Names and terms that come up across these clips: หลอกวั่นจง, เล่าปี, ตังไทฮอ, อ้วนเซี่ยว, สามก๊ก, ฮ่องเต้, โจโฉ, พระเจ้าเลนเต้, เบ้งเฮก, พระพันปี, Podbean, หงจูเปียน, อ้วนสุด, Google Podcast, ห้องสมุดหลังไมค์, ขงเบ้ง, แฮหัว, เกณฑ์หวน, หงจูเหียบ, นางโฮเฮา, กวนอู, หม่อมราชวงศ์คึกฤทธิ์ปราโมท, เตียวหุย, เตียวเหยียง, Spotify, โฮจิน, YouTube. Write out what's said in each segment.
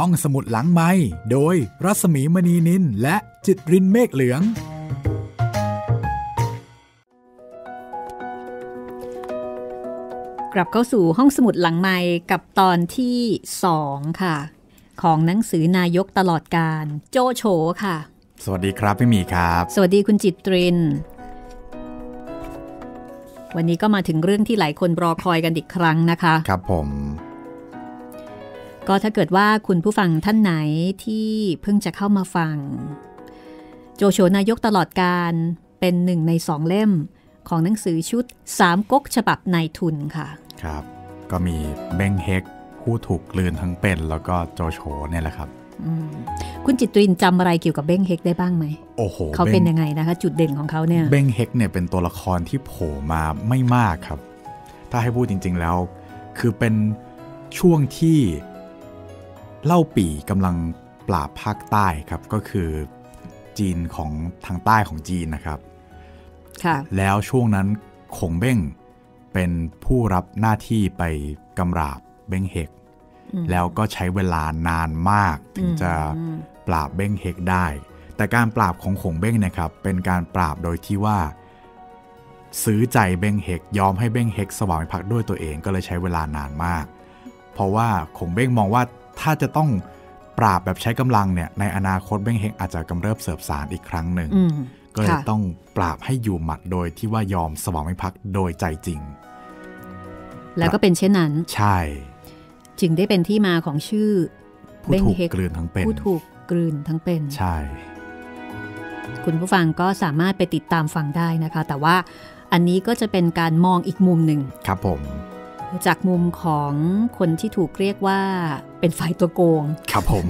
ห้องสมุดหลังไมค์โดยรัศมีมณีนินและจิตรินเมฆเหลืองกลับเข้าสู่ห้องสมุดหลังไมค์กับตอนที่2ค่ะของหนังสือนายกตลอดกาลโจโฉค่ะสวัสดีครับพี่หมีครับสวัสดีคุณจิตรินวันนี้ก็มาถึงเรื่องที่หลายคนรอคอยกันอีกครั้งนะคะครับผมก็ถ้าเกิดว่าคุณผู้ฟังท่านไหนที่เพิ่งจะเข้ามาฟังโจโฉนายกตลอดกาลเป็นหนึ่งใน2เล่มของหนังสือชุด3ก๊กฉบับนายทุนค่ะครับก็มีเบ้งเฮกผู้ถูกกลืนทั้งเป็นแล้วก็โจโฉเนี่ยแหละครับคุณจิตรินจำอะไรเกี่ยวกับเบ้งเฮกได้บ้างไหมโอ้โหเขาเป็นยังไงนะคะจุดเด่นของเขาเนี่ยเบ้งเฮกเนี่ยเป็นตัวละครที่โผล่มาไม่มากครับถ้าให้พูดจริงๆแล้วคือเป็นช่วงที่เล่าปี่กำลังปราบภาคใต้ครับก็คือจีนของทางใต้ของจีนนะครับแล้วช่วงนั้นขงเบ้งเป็นผู้รับหน้าที่ไปกำราบเบ้งเฮกแล้วก็ใช้เวลานานมากถึงจะปราบเบ้งเฮกได้แต่การปราบของขงเบ้งนะครับเป็นการปราบโดยที่ว่าซื้อใจเบ้งเฮกยอมให้เบ้งเฮกสวามิภักดิ์ด้วยตัวเองก็เลยใช้เวลานานมากเพราะว่าขงเบ้งมองว่าถ้าจะต้องปราบแบบใช้กำลังเนี่ยในอนาคตเบ้งเฮกอาจจะกำเริบเสบสารอีกครั้งหนึ่งก็เลยต้องปราบให้อยู่หมัดโดยที่ว่ายอมสวามิภักดิ์โดยใจจริงแล้วก็เป็นเช่นนั้นใช่จึงได้เป็นที่มาของชื่อผู้ถูกกลืนทั้งเป็นผู้ถูกกลืนทั้งเป็นใช่คุณผู้ฟังก็สามารถไปติดตามฟังได้นะคะแต่ว่าอันนี้ก็จะเป็นการมองอีกมุมหนึ่งครับผมจากมุมของคนที่ถูกเรียกว่าเป็นฝ่ายตัวโกงครับผม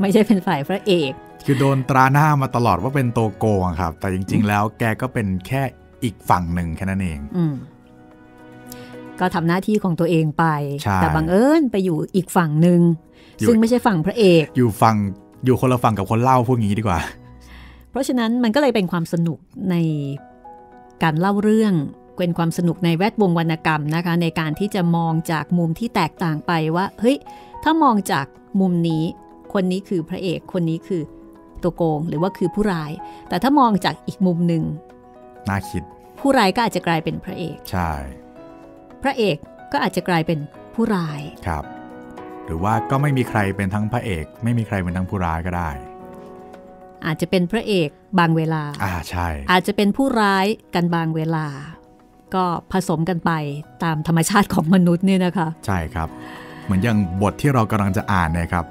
ไม่ใช่เป็นฝ่ายพระเอกคือโดนตราหน้ามาตลอดว่าเป็นตัวโกงครับแต่จริงๆแล้วแกก็เป็นแค่อีกฝั่งหนึ่งแค่นั้นเองก็ทำหน้าที่ของตัวเองไปแต่บังเอิญไปอยู่อีกฝั่งหนึ่งซึ่งไม่ใช่ฝั่งพระเอกอยู่คนละฝั่งกับคนเล่าพวกนี้ดีกว่าเพราะฉะนั้นมันก็เลยเป็นความสนุกในการเล่าเรื่องเป็นความสนุกในแวดวงวรรณกรรมนะคะในการที่จะมองจากมุมที่แตกต่างไปว่าเฮ้ยถ้ามองจากมุมนี้คนนี้คือพระเอกคนนี้คือตัวโกงหรือว่าคือผู้ร้ายแต่ถ้ามองจากอีกมุมหนึ่งน่าคิดผู้ร้ายก็อาจจะกลายเป็นพระเอกใช่พระเอกก็อาจจะกลายเป็นผู้ร้ายครับหรือว่าก็ไม่มีใครเป็นทั้งพระเอกไม่มีใครเป็นทั้งผู้ร้ายก็ได้อาจจะเป็นพระเอกบางเวลาใช่อาจจะเป็นผู้ร้ายกันบางเวลาก็ผสมกันไปตามธรรมชาติของมนุษย์เนี่ยนะคะใช่ครับเหมือนอย่างบทที่เรากำลังจะอ่านเนี่ยครับ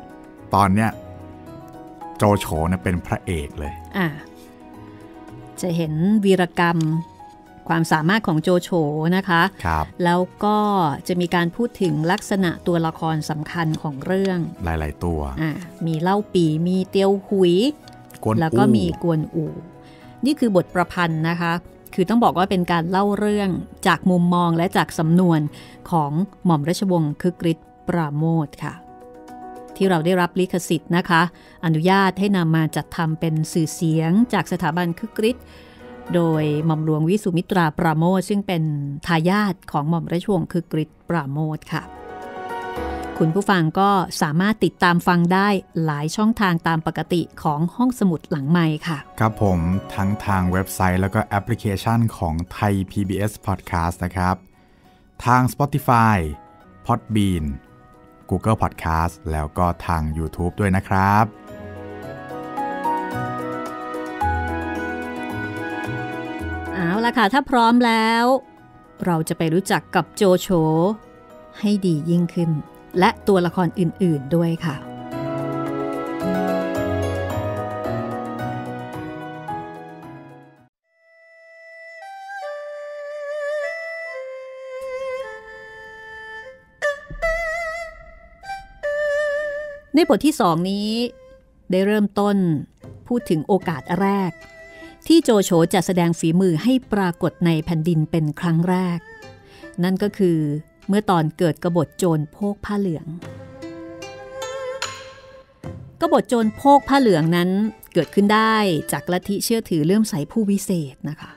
ตอนเนี้ยโจโฉเนี่ยเป็นพระเอกเลยจะเห็นวีรกรรมความสามารถของโจโฉนะคะครับแล้วก็จะมีการพูดถึงลักษณะตัวละครสำคัญของเรื่องหลายๆตัวมีเล่าปีมีเตียวหุยแล้วก็มีกวนอู่นี่คือบทประพันธ์นะคะคือต้องบอกว่าเป็นการเล่าเรื่องจากมุมมองและจากสำนวนของหม่อมราชวงศ์คึกฤทธิ์ปราโมทค่ะที่เราได้รับลิขสิทธิ์นะคะอนุญาตให้นำมาจัดทำเป็นสื่อเสียงจากสถาบันคึกฤทธิ์โดยหม่อมหลวงวิสุมิตราปราโมทซึ่งเป็นทายาทของหม่อมราชวงศ์คึกฤทธิ์ปราโมทค่ะคุณผู้ฟังก็สามารถติดตามฟังได้หลายช่องทางตามปกติของห้องสมุดหลังไมค์ค่ะครับผมทั้งทางเว็บไซต์แล้วก็แอปพลิเคชันของไทย PBS Podcast นะครับทาง Spotify Podbean Google Podcast แล้วก็ทาง YouTube ด้วยนะครับเอาล่ะค่ะถ้าพร้อมแล้วเราจะไปรู้จักกับโจโฉให้ดียิ่งขึ้นและตัวละครอื่นๆด้วยค่ะในบทที่2นี้ได้เริ่มต้นพูดถึงโอกาสแรกที่โจโฉจะแสดงฝีมือให้ปรากฏในแผ่นดินเป็นครั้งแรกนั่นก็คือเมื่อตอนเกิดกบฏโจรโพกผ้าเหลืองกบฏโจรโพกผ้าเหลืองนั้นเกิดขึ้นได้จากลัทธิเชื่อถือเลื่อมใสผู้วิเศษนะคะ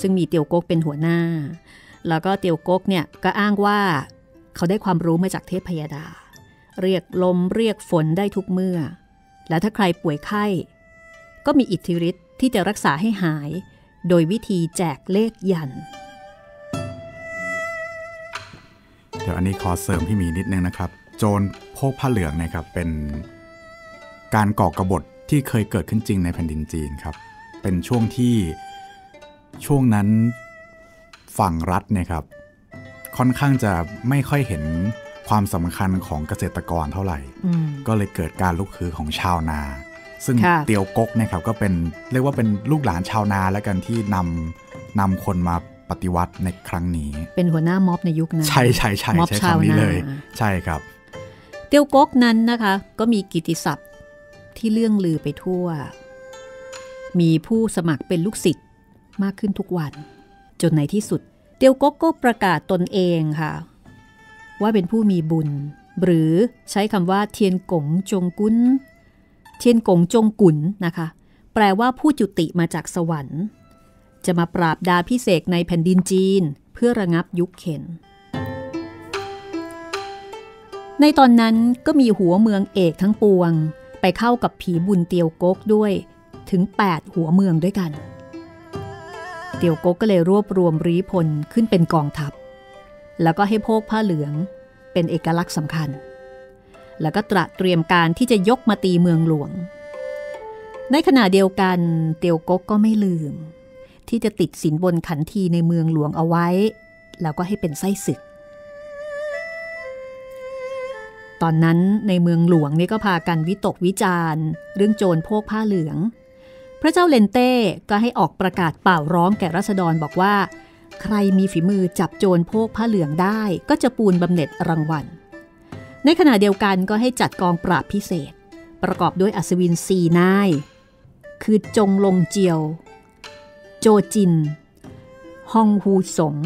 ซึ่งมีเตียวก๊กเป็นหัวหน้าแล้วก็เตียวก๊กเนี่ยก็อ้างว่าเขาได้ความรู้มาจากเทพพยดา เรียกลมเรียกฝนได้ทุกเมื่อและถ้าใครป่วยไข้ก็มีอิทธิฤทธิ์ที่จะรักษาให้หายโดยวิธีแจกเลขยันต์เดี๋ยวอันนี้ขอเสริมพี่มีนิดนึงนะครับโจรโพกผ้าเหลืองนะครับเป็นการก่อกบฏที่เคยเกิดขึ้นจริงในแผ่นดินจีนครับเป็นช่วงที่ช่วงนั้นฝั่งรัฐเนี่ยครับค่อนข้างจะไม่ค่อยเห็นความสำคัญของเกษตรกรเท่าไหร่ก็เลยเกิดการลุกฮือของชาวนาซึ่งเตียวก๊กนะครับก็เป็นเรียกว่าเป็นลูกหลานชาวนาแล้วกันที่นำคนมาปฏิวัติในครั้งนี้เป็นหัวหน้าม็อบในยุคนั้นใช่ม็อบชาวนาเลยใช่ครับเตียวก๊กนั้นนะคะก็มีกิตติศัพท์ที่เลื่องลือไปทั่วมีผู้สมัครเป็นลูกศิษย์มากขึ้นทุกวันจนในที่สุดเตียวก๊กก็ประกาศตนเองค่ะว่าเป็นผู้มีบุญหรือใช้คำว่าเทียนกงจงกุนเทียนกงจงกุนนะคะแปลว่าผู้จุติมาจากสวรรค์จะมาปราบดาพิเศษในแผ่นดินจีนเพื่อระงับยุคเข็นในตอนนั้นก็มีหัวเมืองเอกทั้งปวงไปเข้ากับผีบุญเตียวก๊กด้วยถึง8หัวเมืองด้วยกันเตียวก๊กก็เลยรวบรวมรีพลขึ้นเป็นกองทัพแล้วก็ให้โพกผ้าเหลืองเป็นเอกลักษณ์สำคัญแล้วก็ตระเตรียมการที่จะยกมาตีเมืองหลวงในขณะเดียวกันเตียวก๊กก็ไม่ลืมที่จะติดสินบนขันทีในเมืองหลวงเอาไว้แล้วก็ให้เป็นไส้ศึกตอนนั้นในเมืองหลวงนี่ก็พากันวิตกวิจารณ์เรื่องโจรโพกผ้าเหลืองพระเจ้าเลนเต้ก็ให้ออกประกาศเป่าร้องแก่ราษฎรบอกว่าใครมีฝีมือจับโจรโพกผ้าเหลืองได้ก็จะปูนบำเหน็จรางวัลในขณะเดียวกันก็ให้จัดกองปราบพิเศษประกอบด้วยอัศวิน4นายคือจงลงเจียวโจจินฮองฮูสง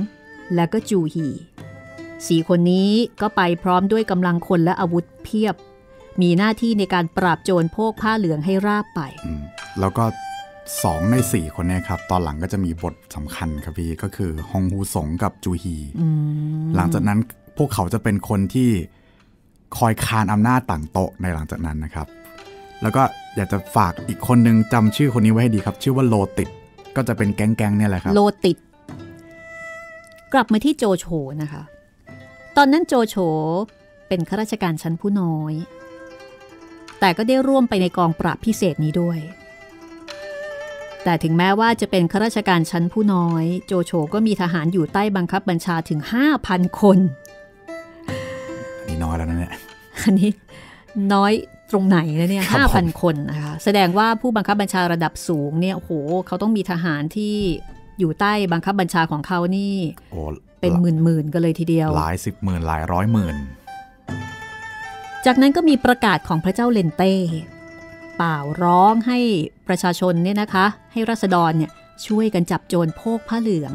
และก็จูฮี4คนนี้ก็ไปพร้อมด้วยกำลังคนและอาวุธเพียบมีหน้าที่ในการปราบโจรโพกผ้าเหลืองให้ราบไปแล้วก็2ใน4คนนี้ครับตอนหลังก็จะมีบทสำคัญครับพี่ก็คือฮองฮูสงกับจูฮีหลังจากนั้นพวกเขาจะเป็นคนที่คอยคานอำนาจต่างโต๊ะในหลังจากนั้นนะครับแล้วก็อยากจะฝากอีกคนนึงจำชื่อคนนี้ไว้ให้ดีครับชื่อว่าโลติดก็จะเป็นแก๊งๆเนี่ยแหละครับโลติดกลับมาที่โจโฉนะคะตอนนั้นโจโฉเป็นข้าราชการชั้นผู้น้อยแต่ก็ได้ร่วมไปในกองปราบพิเศษนี้ด้วยแต่ถึงแม้ว่าจะเป็นข้าราชการชั้นผู้น้อยโจโฉก็มีทหารอยู่ใต้บังคับบัญชาถึง 5,000 คนนี่น้อยแล้วนะเนี่ยอันนี้น้อยตรงไหนนะเนี่ย 5,000 คนนะคะแสดงว่าผู้บังคับบัญชาระดับสูงเนี่ยโอ้โหเขาต้องมีทหารที่อยู่ใต้บังคับบัญชาของเขานี่เป็นหมื่นๆกันเลยทีเดียวหลายสิบหมื่นหลายร้อยหมื่นจากนั้นก็มีประกาศของพระเจ้าเลนเต้เป่าร้องให้ประชาชนเนี่ยนะคะให้ราษฎรเนี่ยช่วยกันจับโจรโพกผ้าเหลือง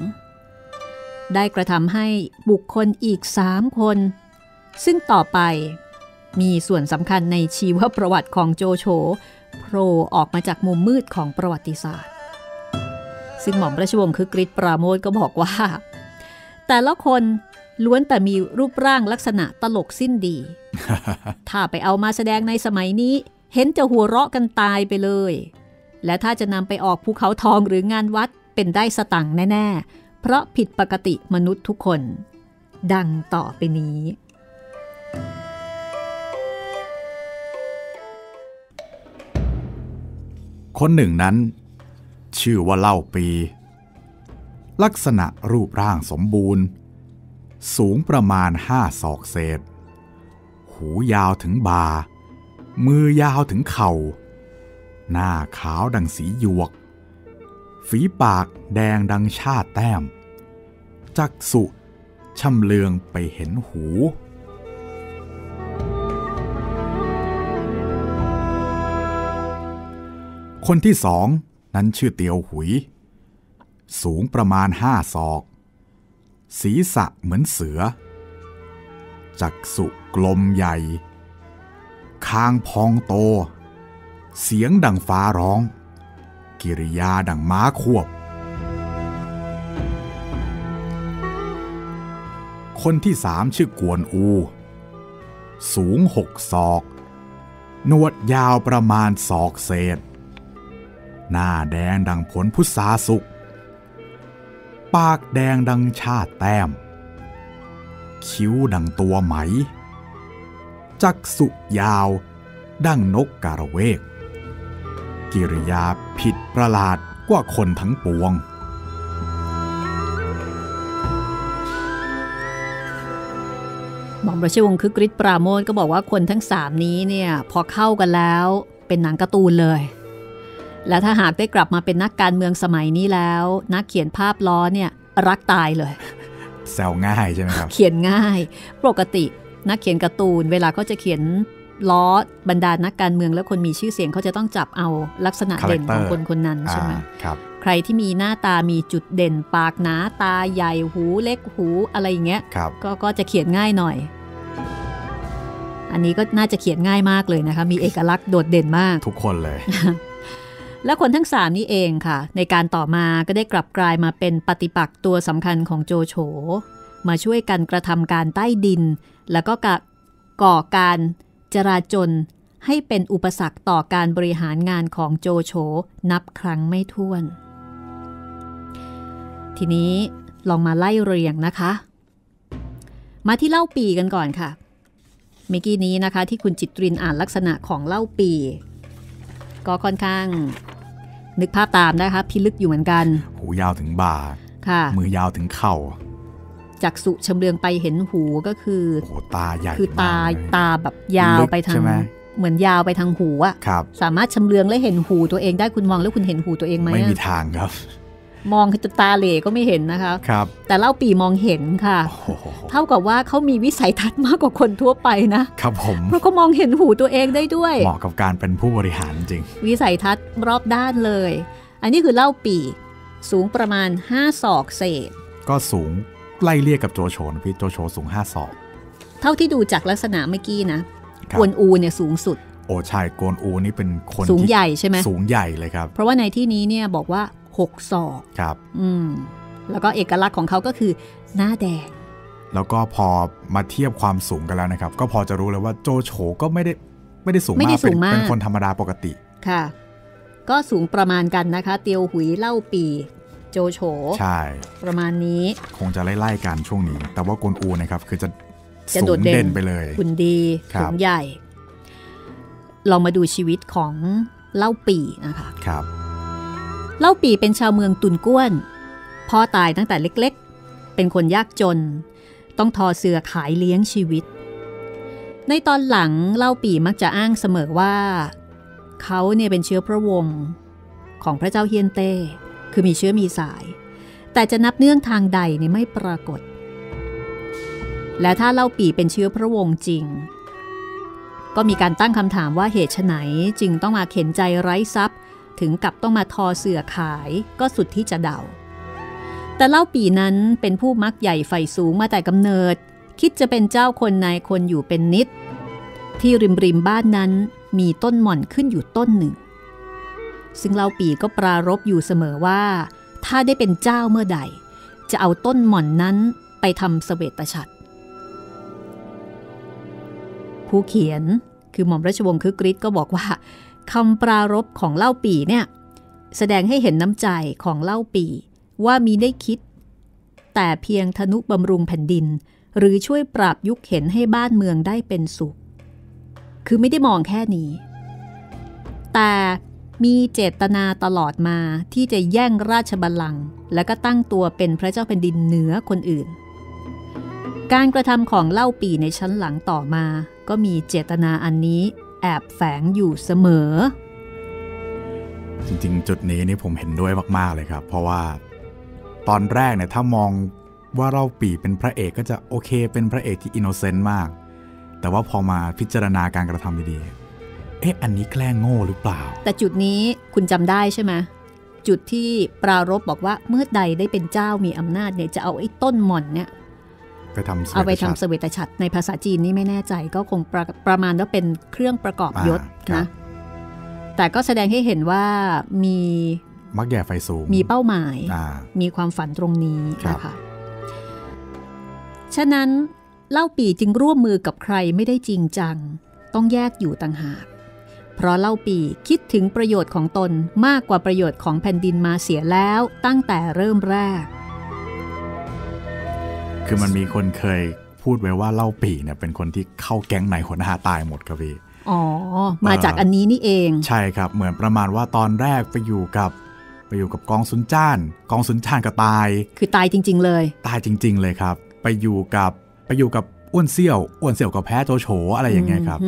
ได้กระทำให้บุคคลอีก3คนซึ่งต่อไปมีส่วนสำคัญในชีวประวัติของโจโฉโผล่ออกมาจากมุมมืดของประวัติศาสตร์ซึ่งหม่อมราชวงศ์คึกฤทธิ์ปราโมชก็บอกว่าแต่ละคนล้วนแต่มีรูปร่างลักษณะตลกสิ้นดี ถ้าไปเอามาแสดงในสมัยนี้เห็นจะหัวเราะกันตายไปเลยและถ้าจะนำไปออกภูเขาทองหรืองานวัดเป็นได้สตังค์แน่ๆเพราะผิดปกติมนุษย์ทุกคนดังต่อไปนี้คนหนึ่งนั้นชื่อว่าเล่าปีลักษณะรูปร่างสมบูรณ์สูงประมาณ5ศอกเศษหูยาวถึงบ่ามือยาวถึงเข่าหน้าขาวดังสีหยวกฝีปากแดงดังชาติแต้มจักษุชำเลืองไปเห็นหูคนที่2นั้นชื่อเตียวหุยสูงประมาณ5ศอกศีรษะเหมือนเสือจักษุกลมใหญ่คางพองโตเสียงดังฟ้าร้องกิริยาดังม้าควบคนที่3ชื่อกวนอู สูง6ศอกหนวดยาวประมาณศอกเศษหน้าแดงดังผลพุทราสุกปากแดงดังชาติแต้มคิ้วดังตัวไหมจักษุยาวดังนกกาละเวกกิริยาผิดประหลาดกว่าคนทั้งปวงหม่อมราชวงศ์คึกฤทธิ์ปราโมชก็บอกว่าคนทั้ง3นี้เนี่ยพอเข้ากันแล้วเป็นหนังการ์ตูนเลยและถ้าหากได้กลับมาเป็นนักการเมืองสมัยนี้แล้วนักเขียนภาพล้อเนี่ยรักตายเลยแซวง่ายใช่ไหมครับเขียนง่ายปกตินักเขียนการ์ตูนเวลาเขาจะเขียนล้อบรรดานักการเมืองและคนมีชื่อเสียงเขาจะต้องจับเอาลักษณะเด่นของคนคนนั้นใช่ไหมครับใครที่มีหน้าตามีจุดเด่นปากหนาตาใหญ่หูเล็กหูอะไรอย่างเงี้ยก็จะเขียนง่ายหน่อยอันนี้ก็น่าจะเขียนง่ายมากเลยนะคะมีเอกลักษณ์โดดเด่นมากทุกคนเลย และคนทั้ง3นี้เองค่ะในการต่อมาก็ได้กลับกลายมาเป็นปฏิปักษ์ตัวสำคัญของโจโฉมาช่วยกันกระทำการใต้ดินแล้วก็ก่อการจราจนให้เป็นอุปสรรคต่อการบริหารงานของโจโฉนับครั้งไม่ถ้วนทีนี้ลองมาไล่เรียงนะคะมาที่เล่าปีกันก่อนค่ะเมื่อกี้นี้นะคะที่คุณจิตรินอ่านลักษณะของเล่าปีก็ค่อนข้างนึกภาพตามนะคะพิลึกอยู่เหมือนกันหูยาวถึงบ่าค่ะมือยาวถึงเข่าจักษุชำเลืองไปเห็นหูก็คือตาใหญ่คือตาแบบยาวไปทางเหมือนยาวไปทางหูอะสามารถชำเลืองและเห็นหูตัวเองได้คุณมองแล้วคุณเห็นหูตัวเองไหมไม่มีทางครับมองคือตาเหล่ก็ไม่เห็นนะคะแต่เล่าปีมองเห็นค่ะเท่ากับว่าเขามีวิสัยทัศน์มากกว่าคนทั่วไปนะครับผมเพราะเขามองเห็นหูตัวเองได้ด้วยเหมาะกับการเป็นผู้บริหารจริงวิสัยทัศน์รอบด้านเลยอันนี้คือเล่าปีสูงประมาณ5ศอกเศษก็สูงไล่เรียกกับโจโฉนะพี่โจโฉสูง5ศอกเท่าที่ดูจากลักษณะเมื่อกี้นะกวนอูเนี่ยสูงสุดโอ้ใช่กวนอูนี่เป็นคนสูงใหญ่ใช่ไหมสูงใหญ่เลยครับเพราะว่าในที่นี้เนี่ยบอกว่า6ศอกครับแล้วก็เอกลักษณ์ของเขาก็คือหน้าแดงแล้วก็พอมาเทียบความสูงกันแล้วนะครับก็พอจะรู้เลยว่าโจโฉก็ไม่ได้สูงมากเป็นคนธรรมดาปกติค่ะก็สูงประมาณกันนะคะเตียวหุยเล่าปีโจโฉใช่ประมาณนี้คงจะไล่ๆกันช่วงนี้แต่ว่ากวนอูนะครับคือจะโดดเด่นไปเลยคุณดีคุณใหญ่ลองมาดูชีวิตของเล่าปีนะคะครับเล่าปีเป็นชาวเมืองตุนก้วนพ่อตายตั้งแต่เล็กๆเป็นคนยากจนต้องทอเสือขายเลี้ยงชีวิตในตอนหลังเล่าปีมักจะอ้างเสมอว่าเขาเนี่ยเป็นเชื้อพระวงศ์ของพระเจ้าเฮียนเต้คือมีเชื้อมีสายแต่จะนับเนื่องทางใดนี่ไม่ปรากฏและถ้าเล่าปีเป็นเชื้อพระวงศ์จริงก็มีการตั้งคำถามว่าเหตุไฉนจึงต้องมาเข็นใจไร้ทรัพย์ถึงกับต้องมาทอเสือขายก็สุดที่จะเดาแต่เล่าปีนั้นเป็นผู้มักใหญ่ไฟสูงมาแต่กำเนิดคิดจะเป็นเจ้าคนนายคนอยู่เป็นนิดที่ริมบ้านนั้นมีต้นหม่อนขึ้นอยู่ต้นหนึ่งซึ่งเล่าปีก็ปรารภอยู่เสมอว่าถ้าได้เป็นเจ้าเมื่อใดจะเอาต้นหม่อนนั้นไปทำเสวตฉัตรผู้เขียนคือหม่อมราชวงศ์คึกฤทธิ์ก็บอกว่าคำปรารภของเล่าปีเนี่ยแสดงให้เห็นน้ำใจของเล่าปีว่ามีได้คิดแต่เพียงทนุบำรุงแผ่นดินหรือช่วยปราบยุคเห็นให้บ้านเมืองได้เป็นสุขคือไม่ได้มองแค่นี้แต่มีเจตนาตลอดมาที่จะแย่งราชบัลลังก์และก็ตั้งตัวเป็นพระเจ้าแผ่นดินเหนือคนอื่นการกระทำของเล่าปีในชั้นหลังต่อมาก็มีเจตนาอันนี้แอบแฝงอยู่เสมอจริงๆจุดนี้นี่ผมเห็นด้วยมากๆเลยครับเพราะว่าตอนแรกเนี่ยถ้ามองว่าเล่าปีเป็นพระเอกก็จะโอเคเป็นพระเอกที่อินโนเซนต์มากแต่ว่าพอมาพิจารณาการกระทำดีๆอันนี้แกล้งโง่หรือเปล่าแต่จุดนี้คุณจำได้ใช่ไหมจุดที่ปรารภบอกว่าเมื่อใดได้เป็นเจ้ามีอำนาจเนี่ยจะเอาไอ้ต้นหม่อนเนี่ยเอาไปทำเสวตฉัตรในภาษาจีนนี่ไม่แน่ใจก็คงประมาณว่าเป็นเครื่องประกอบยศนะแต่ก็แสดงให้เห็นว่ามีมักแย่ไฟสูงมีเป้าหมายมีความฝันตรงนี้นะคะฉะนั้น เล่าปี่จึงร่วมมือกับใครไม่ได้จริงจังต้องแยกอยู่ต่างหากเพราะเล่าปี่คิดถึงประโยชน์ของตนมากกว่าประโยชน์ของแผ่นดินมาเสียแล้วตั้งแต่เริ่มแรกคือมันมีคนเคยพูดไว้ว่าเล่าปี่เนี่ยเป็นคนที่เข้าแก๊งไหนหัวหน้าตายหมดครับพี่อ๋อมาจากอันนี้นี่เองใช่ครับเหมือนประมาณว่าตอนแรกไปอยู่กับกองซุนจ้านก็ตายคือตายจริงๆเลยครับไปอยู่กับอ้วนเสี่ยวก็แพ้โจโฉอะไรอย่างเงี้ยครับ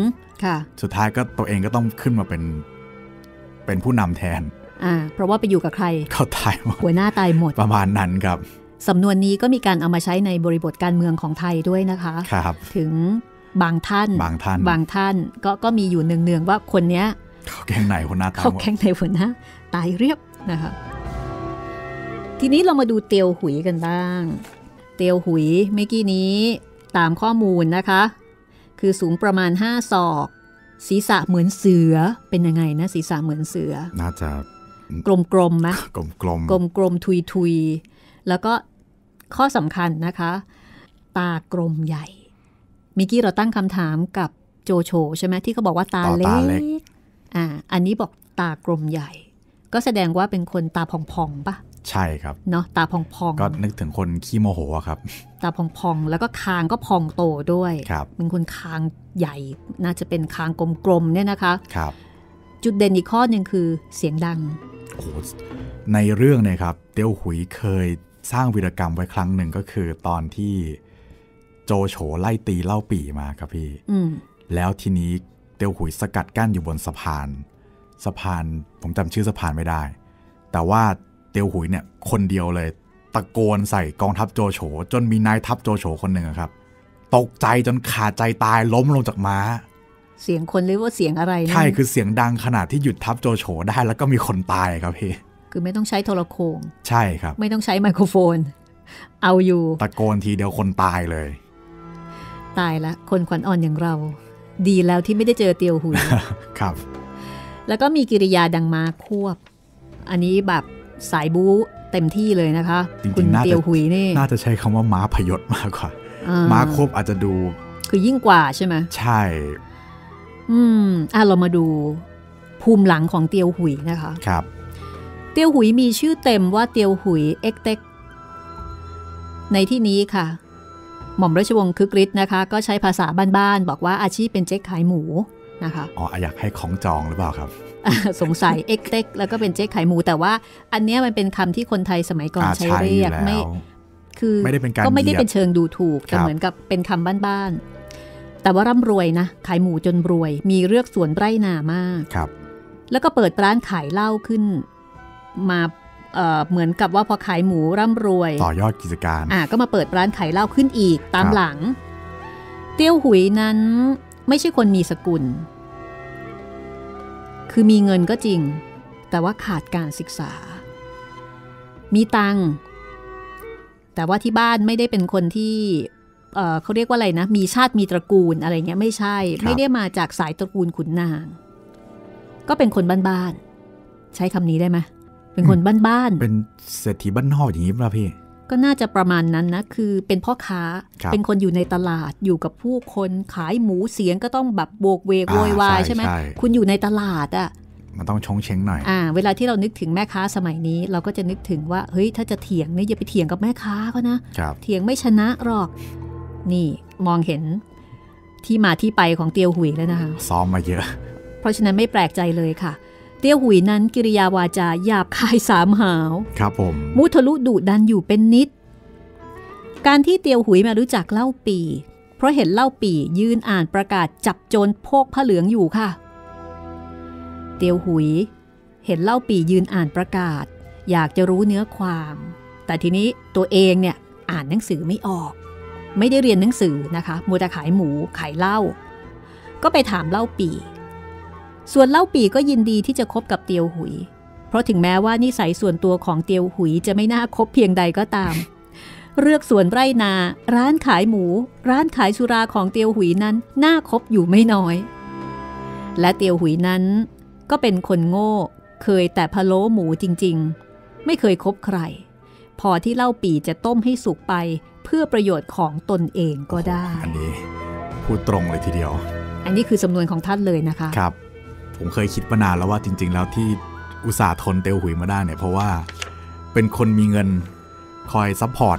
ค่ะสุดท้ายก็ตัวเองก็ต้องขึ้นมาเป็นผู้นำแทนเพราะว่าไปอยู่กับใครเขาตายหมดหัวหน้าตายหมดประมาณนั้นครับสำนวนนี้ก็มีการเอามาใช้ในบริบทการเมืองของไทยด้วยนะคะครับถึงบางท่านก็มีอยู่เนืองๆว่าคนเนี้ยเขาแกงไหนหัวหน้าตายหมดเขาแกงไหนหัวหน้าตายเรียบนะคะทีนี้เรามาดูเตียวหุยกันบ้างเตียวหุยเมื่อกี้นี้ตามข้อมูลนะคะคือสูงประมาณ5ศอกศีรษะเหมือนเสือเป็นยังไงนะศีรษะเหมือนเสือน่าจะกลมๆมั้ยกลมๆทุยๆแล้วก็ข้อสำคัญนะคะตากลมใหญ่เมื่อกี้เราตั้งคำถามกับโจโฉใช่ไหมที่เขาบอกว่าตาเล็กอันนี้บอกตากลมใหญ่ก็แสดงว่าเป็นคนตาผ่องๆป่ะใช่ครับเนาะตาผ่องๆก็นึกถึงคนขี้โมโหครับตาผ่องๆแล้วก็คางก็พองโตด้วยเป็นคนคางใหญ่น่าจะเป็นคางกลมๆเนี่ยนะคะครับจุดเด่นอีกข้อหนึ่งคือเสียงดังโอ้ในเรื่องเนี่ยครับเตียวหุยเคยสร้างวีรกรรมไว้ครั้งหนึ่งก็คือตอนที่โจโฉไล่ตีเล่าปี่มาครับพี่แล้วทีนี้เตียวหุยสกัดกั้นอยู่บนสะพานผมจำชื่อสะพานไม่ได้แต่ว่าเตียวหุยเนี่ยคนเดียวเลยตะโกนใส่กองทัพโจโฉจนมีนายทัพโจโฉคนหนึ่งครับตกใจจนขาดใจตายล้มลงจากม้าเสียงคนหรือว่าเสียงอะไรนะใช่คือเสียงดังขนาดที่หยุดทัพโจโฉได้แล้วก็มีคนตายครับพี่คือไม่ต้องใช้โทรโขงใช่ครับไม่ต้องใช้ไมโครโฟนเอาอยู่ตะโกนทีเดียวคนตายเลยตายละคนขวัญอ่อนอย่างเราดีแล้วที่ไม่ได้เจอเตียวหุย ครับแล้วก็มีกิริยาดังมาควบอันนี้แบบสายบู๊เต็มที่เลยนะคะคุณเตียวหุยนี่น่าจะใช้คำว่าม้าพยศมากกว่าม้าควบอาจจะดูคือยิ่งกว่าใช่ไหมใช่เรามาดูภูมิหลังของเตียวหุยนะคะครับเตียวหุยมีชื่อเต็มว่าเตียวหุยเอ็กเต็กในที่นี้ค่ะหม่อมราชวงศ์คึกฤทธิ์นะคะก็ใช้ภาษาบ้านๆบอกว่าอาชีพเป็นเจ๊กขายหมูนะคะอ๋ออยากให้ของจองหรือเปล่าครับสงสัยเอ็กเต็กแล้วก็เป็นเจ๊กขายหมูแต่ว่าอันเนี้ยมันเป็นคำที่คนไทยสมัยก่อนใช้เรียกไม่คือก็ไม่ได้เป็นเชิงดูถูกแต่เหมือนกับเป็นคำบ้านๆแต่ว่าร่ำรวยนะขายหมูจนรวยมีเลือกสวนไร่นามากครับแล้วก็เปิดร้านขายเหล้าขึ้นมาเหมือนกับว่าพอขายหมูร่ำรวยต่อยอดกิจการก็มาเปิดร้านขายเหล้าขึ้นอีกตามหลังเตียวหุยนั้นไม่ใช่คนมีสกุลคือมีเงินก็จริงแต่ว่าขาดการศึกษามีตังแต่ว่าที่บ้านไม่ได้เป็นคนที่เขาเรียกว่าอะไรนะมีชาติมีตระกูลอะไรเงี้ยไม่ใช่ไม่ได้มาจากสายตระกูลขุนนางก็เป็นคนบ้านๆใช้คำนี้ได้ไหมเป็นคนบ้านๆเป็นเศรษฐีบ้านนอกอย่างนี้ป่ะพี่ก็น่าจะประมาณนั้นนะคือเป็นพ่อค้าเป็นคนอยู่ในตลาดอยู่กับผู้คนขายหมูเสียงก็ต้องแบบโบกเวกโวยวายใช่ไหมคุณอยู่ในตลาดอ่ะมันต้องชงเชงหน่อยเวลาที่เรานึกถึงแม่ค้าสมัยนี้เราก็จะนึกถึงว่าเฮ้ยถ้าจะเถียงเนี่ยอย่าไปเถียงกับแม่ค้าก็นะเถียงไม่ชนะหรอกนี่มองเห็นที่มาที่ไปของเตียวหุยแล้วนะคะซ้อมมาเยอะเพราะฉะนั้นไม่แปลกใจเลยค่ะเตียวหุยนั้นกิริยาวาจาหยาบคายสามหาวครับผมมุทะลุดุดันอยู่เป็นนิดการที่เตียวหุยมารู้จักเล่าปี่เพราะเห็นเล่าปี่ยืนอ่านประกาศจับโจรโพกผ้าเหลืองอยู่ค่ะเตียวหุยเห็นเล่าปี่ยืนอ่านประกาศอยากจะรู้เนื้อความแต่ทีนี้ตัวเองเนี่ยอ่านหนังสือไม่ออกไม่ได้เรียนหนังสือนะคะมัวแต่ขายหมูขายเหล้าก็ไปถามเล่าปี่ส่วนเล่าปี่ก็ยินดีที่จะคบกับเตียวหุยเพราะถึงแม้ว่านิสัยส่วนตัวของเตียวหุยจะไม่น่าคบเพียงใดก็ตามเลือกสวนไร่นาร้านขายหมูร้านขายสุราของเตียวหุยนั้นน่าคบอยู่ไม่น้อยและเตียวหุยนั้นก็เป็นคนโง่เคยแต่พะโล้หมูจริงๆไม่เคยคบใครพอที่เล่าปี่จะต้มให้สุกไป เพื่อประโยชน์ของตนเองก็ได้อันนี้พูดตรงเลยทีเดียวอันนี้คือสำนวนของท่านเลยนะคะครับผมเคยคิดมานานแล้วว่าจริงๆแล้วที่อุตส่าห์ทนเตียวหุยมาได้เนี่ยเพราะว่าเป็นคนมีเงินคอยซัพพอร์ต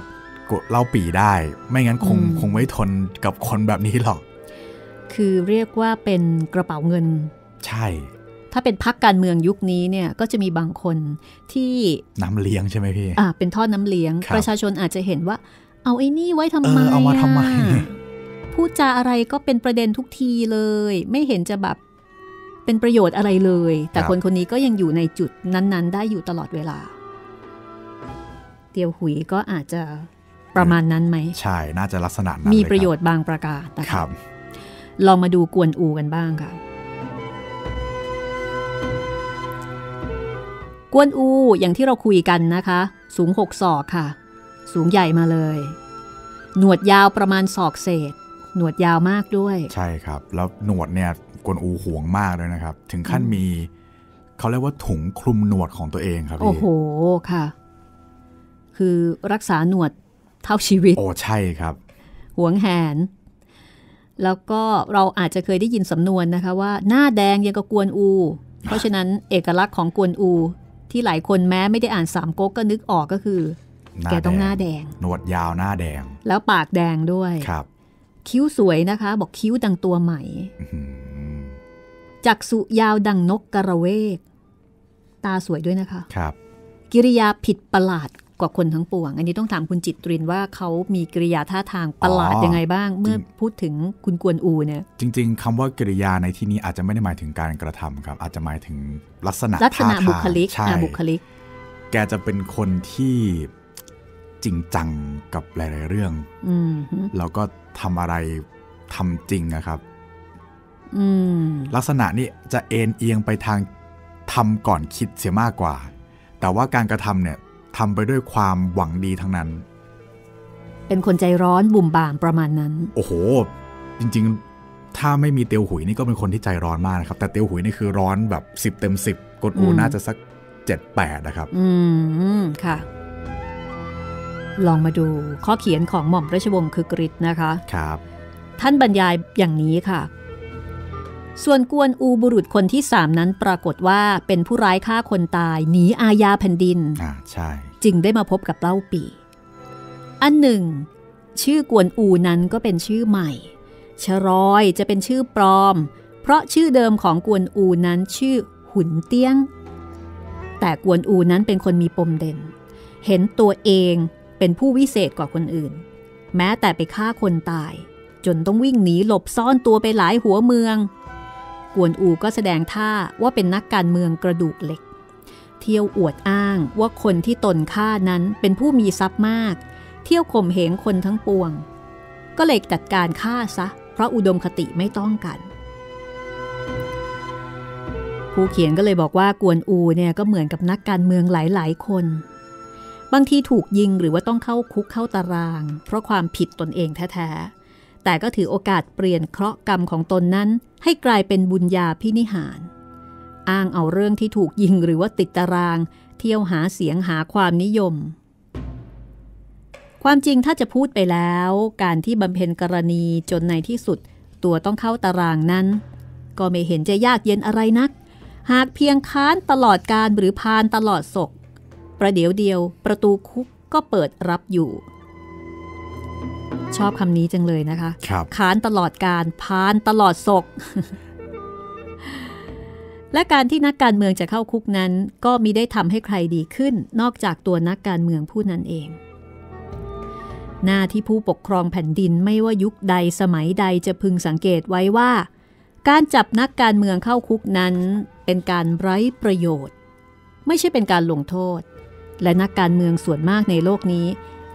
เล่าปี่ได้ไม่งั้นคงไม่ทนกับคนแบบนี้หรอกคือเรียกว่าเป็นกระเป๋าเงินใช่ถ้าเป็นพรรคการเมืองยุคนี้เนี่ยก็จะมีบางคนที่น้ำเลี้ยงใช่ไหมพี่เป็นท่อน้ำเลี้ยงประชาชนอาจจะเห็นว่าเอาไอ้นี่ไว้ทำไมเอามาทำไมพูดจาอะไรก็เป็นประเด็นทุกทีเลยไม่เห็นจะแบบเป็นประโยชน์อะไรเลยแต่คนคนนี้ก็ยังอยู่ในจุดนั้นๆได้อยู่ตลอดเวลาเตียวหุยก็อาจจะประมาณนั้นไหมใช่น่าจะลักษณะนั้นมีประโยชน์บางประการนะครับลองมาดูกวนอูกันบ้างค่ะกวนอูอย่างที่เราคุยกันนะคะสูง6ศอกค่ะสูงใหญ่มาเลยหนวดยาวประมาณศอกเศษหนวดยาวมากด้วยใช่ครับแล้วหนวดเนี่ยกวนอูห่วงมากด้วยนะครับถึงขั้นมีเขาเรียกว่าถุงคลุมหนวดของตัวเองครับโอ้โหค่ะคือรักษาหนวดเท่าชีวิตโอ้ใช่ครับห่วงแหนแล้วก็เราอาจจะเคยได้ยินสำนวนนะคะว่าหน้าแดงยังกับกวนอูเพราะฉะนั้นเอกลักษณ์ของกวนอูที่หลายคนแม้ไม่ได้อ่านสามก๊กก็นึกออกก็คือแกต้องหน้าแดงหนวดยาวหน้าแดงแล้วปากแดงด้วยครับคิ้วสวยนะคะบอกคิ้วดังตัวใหม่จักษุยาวดังนกกระเวกตาสวยด้วยนะคะครับกิริยาผิดประหลาดกว่าคนทั้งปวงอันนี้ต้องถามคุณจิตรินว่าเขามีกิริยาท่าทางประหลาดยังไงบ้างเมื่อพูดถึงคุณกวนอูเนี่ยจริงๆคำว่ากิริยาในที่นี้อาจจะไม่ได้หมายถึงการกระทำครับอาจจะหมายถึงลักษณะบุคลิกแกจะเป็นคนที่จริงจังกับหลายๆเรื่องแล้วก็ทำอะไรทำจริงนะครับลักษณะนี้จะเอ็นเอียงไปทางทำก่อนคิดเสียมากกว่าแต่ว่าการกระทำเนี่ยทำไปด้วยความหวังดีทั้งนั้นเป็นคนใจร้อนบุ่มบ่ามประมาณนั้นโอ้โหจริงๆถ้าไม่มีเตียวหุยนี่ก็เป็นคนที่ใจร้อนมากนะครับแต่เตียวหุยนี่คือร้อนแบบ10เต็ม10กวนอูน่าจะสัก 7-8 นะครับค่ะลองมาดูข้อเขียนของหม่อมราชวงศ์คึกฤทธิ์นะคะครับท่านบรรยายอย่างนี้ค่ะส่วนกวนอูบุรุษคนที่3นั้นปรากฏว่าเป็นผู้ร้ายฆ่าคนตายหนีอาญาแผ่นดินใช่จึงได้มาพบกับเล่าปี่อันหนึ่งชื่อกวนอูนั้นก็เป็นชื่อใหม่ชรอยจะเป็นชื่อปลอมเพราะชื่อเดิมของกวนอูนั้นชื่อหุนเตี้ยงแต่กวนอูนั้นเป็นคนมีปมเด่นเห็นตัวเองเป็นผู้วิเศษกว่าคนอื่นแม้แต่ไปฆ่าคนตายจนต้องวิ่งหนีหลบซ่อนตัวไปหลายหัวเมืองกวนอูก็แสดงท่าว่าเป็นนักการเมืองกระดูกเหล็กเที่ยวอวดอ้างว่าคนที่ตนฆ่านั้นเป็นผู้มีทรัพย์มากเที่ยวข่มเหงคนทั้งปวงก็เลยจัดการฆ่าซะเพราะอุดมคติไม่ต้องกันผู้เขียนก็เลยบอกว่ากวนอูเนี่ยก็เหมือนกับนักการเมืองหลายๆคนบางทีถูกยิงหรือว่าต้องเข้าคุกเข้าตารางเพราะความผิดตนเองแท้ๆแต่ก็ถือโอกาสเปลี่ยนเคราะห์กรรมของตนนั้นให้กลายเป็นบุญญาพินิหารอ้างเอาเรื่องที่ถูกยิงหรือว่าติดตารางเที่ยวหาเสียงหาความนิยมความจริงถ้าจะพูดไปแล้วการที่บำเพ็ญกรณีจนในที่สุดตัวต้องเข้าตารางนั้นก็ไม่เห็นจะยากเย็นอะไรนักหากเพียงค้านตลอดการหรือพานตลอดศกประเดี๋ยวเดียวประตูคุกก็เปิดรับอยู่ชอบคำนี้จังเลยนะคะค้านตลอดการพานตลอดศกและการที่นักการเมืองจะเข้าคุกนั้นก็มิได้ทำให้ใครดีขึ้นนอกจากตัวนักการเมืองผู้นั้นเองหน้าที่ผู้ปกครองแผ่นดินไม่ว่ายุคใดสมัยใดจะพึงสังเกตไว้ว่าการจับนักการเมืองเข้าคุกนั้นเป็นการไร้ประโยชน์ไม่ใช่เป็นการลงโทษและนักการเมืองส่วนมากในโลกนี้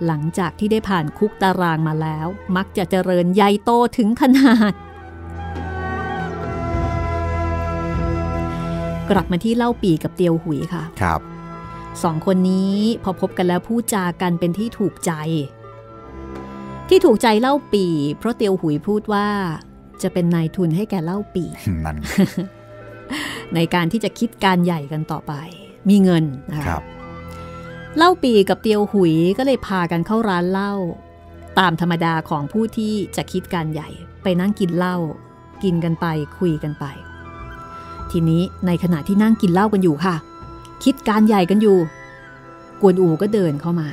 หลังจากที่ได้ผ่านคุกตารางมาแล้วมักจะเจริญใหญ่โตถึงขนาดกลับมาที่เล่าปี่กับเตียวหุยค่ะครับสองคนนี้พอพบกันแล้วพูดจากันเป็นที่ถูกใจเล่าปี่เพราะเตียวหุยพูดว่าจะเป็นนายทุนให้แก่เล่าปี่นั่น ในการที่จะคิดการใหญ่กันต่อไปมีเงินนะครับเล่าปี่กับเตียวหุยก็เลยพากันเข้าร้านเหล้า ตามธรรมดาของผู้ที่จะคิดการใหญ่ไปนั่งกินเหล้ากินกันไปคุยกันไปทีนี้ในขณะที่นั่งกินเหล้ากันอยู่ค่ะคิดการใหญ่กันอยู่กวนอูก็เดินเข้ามา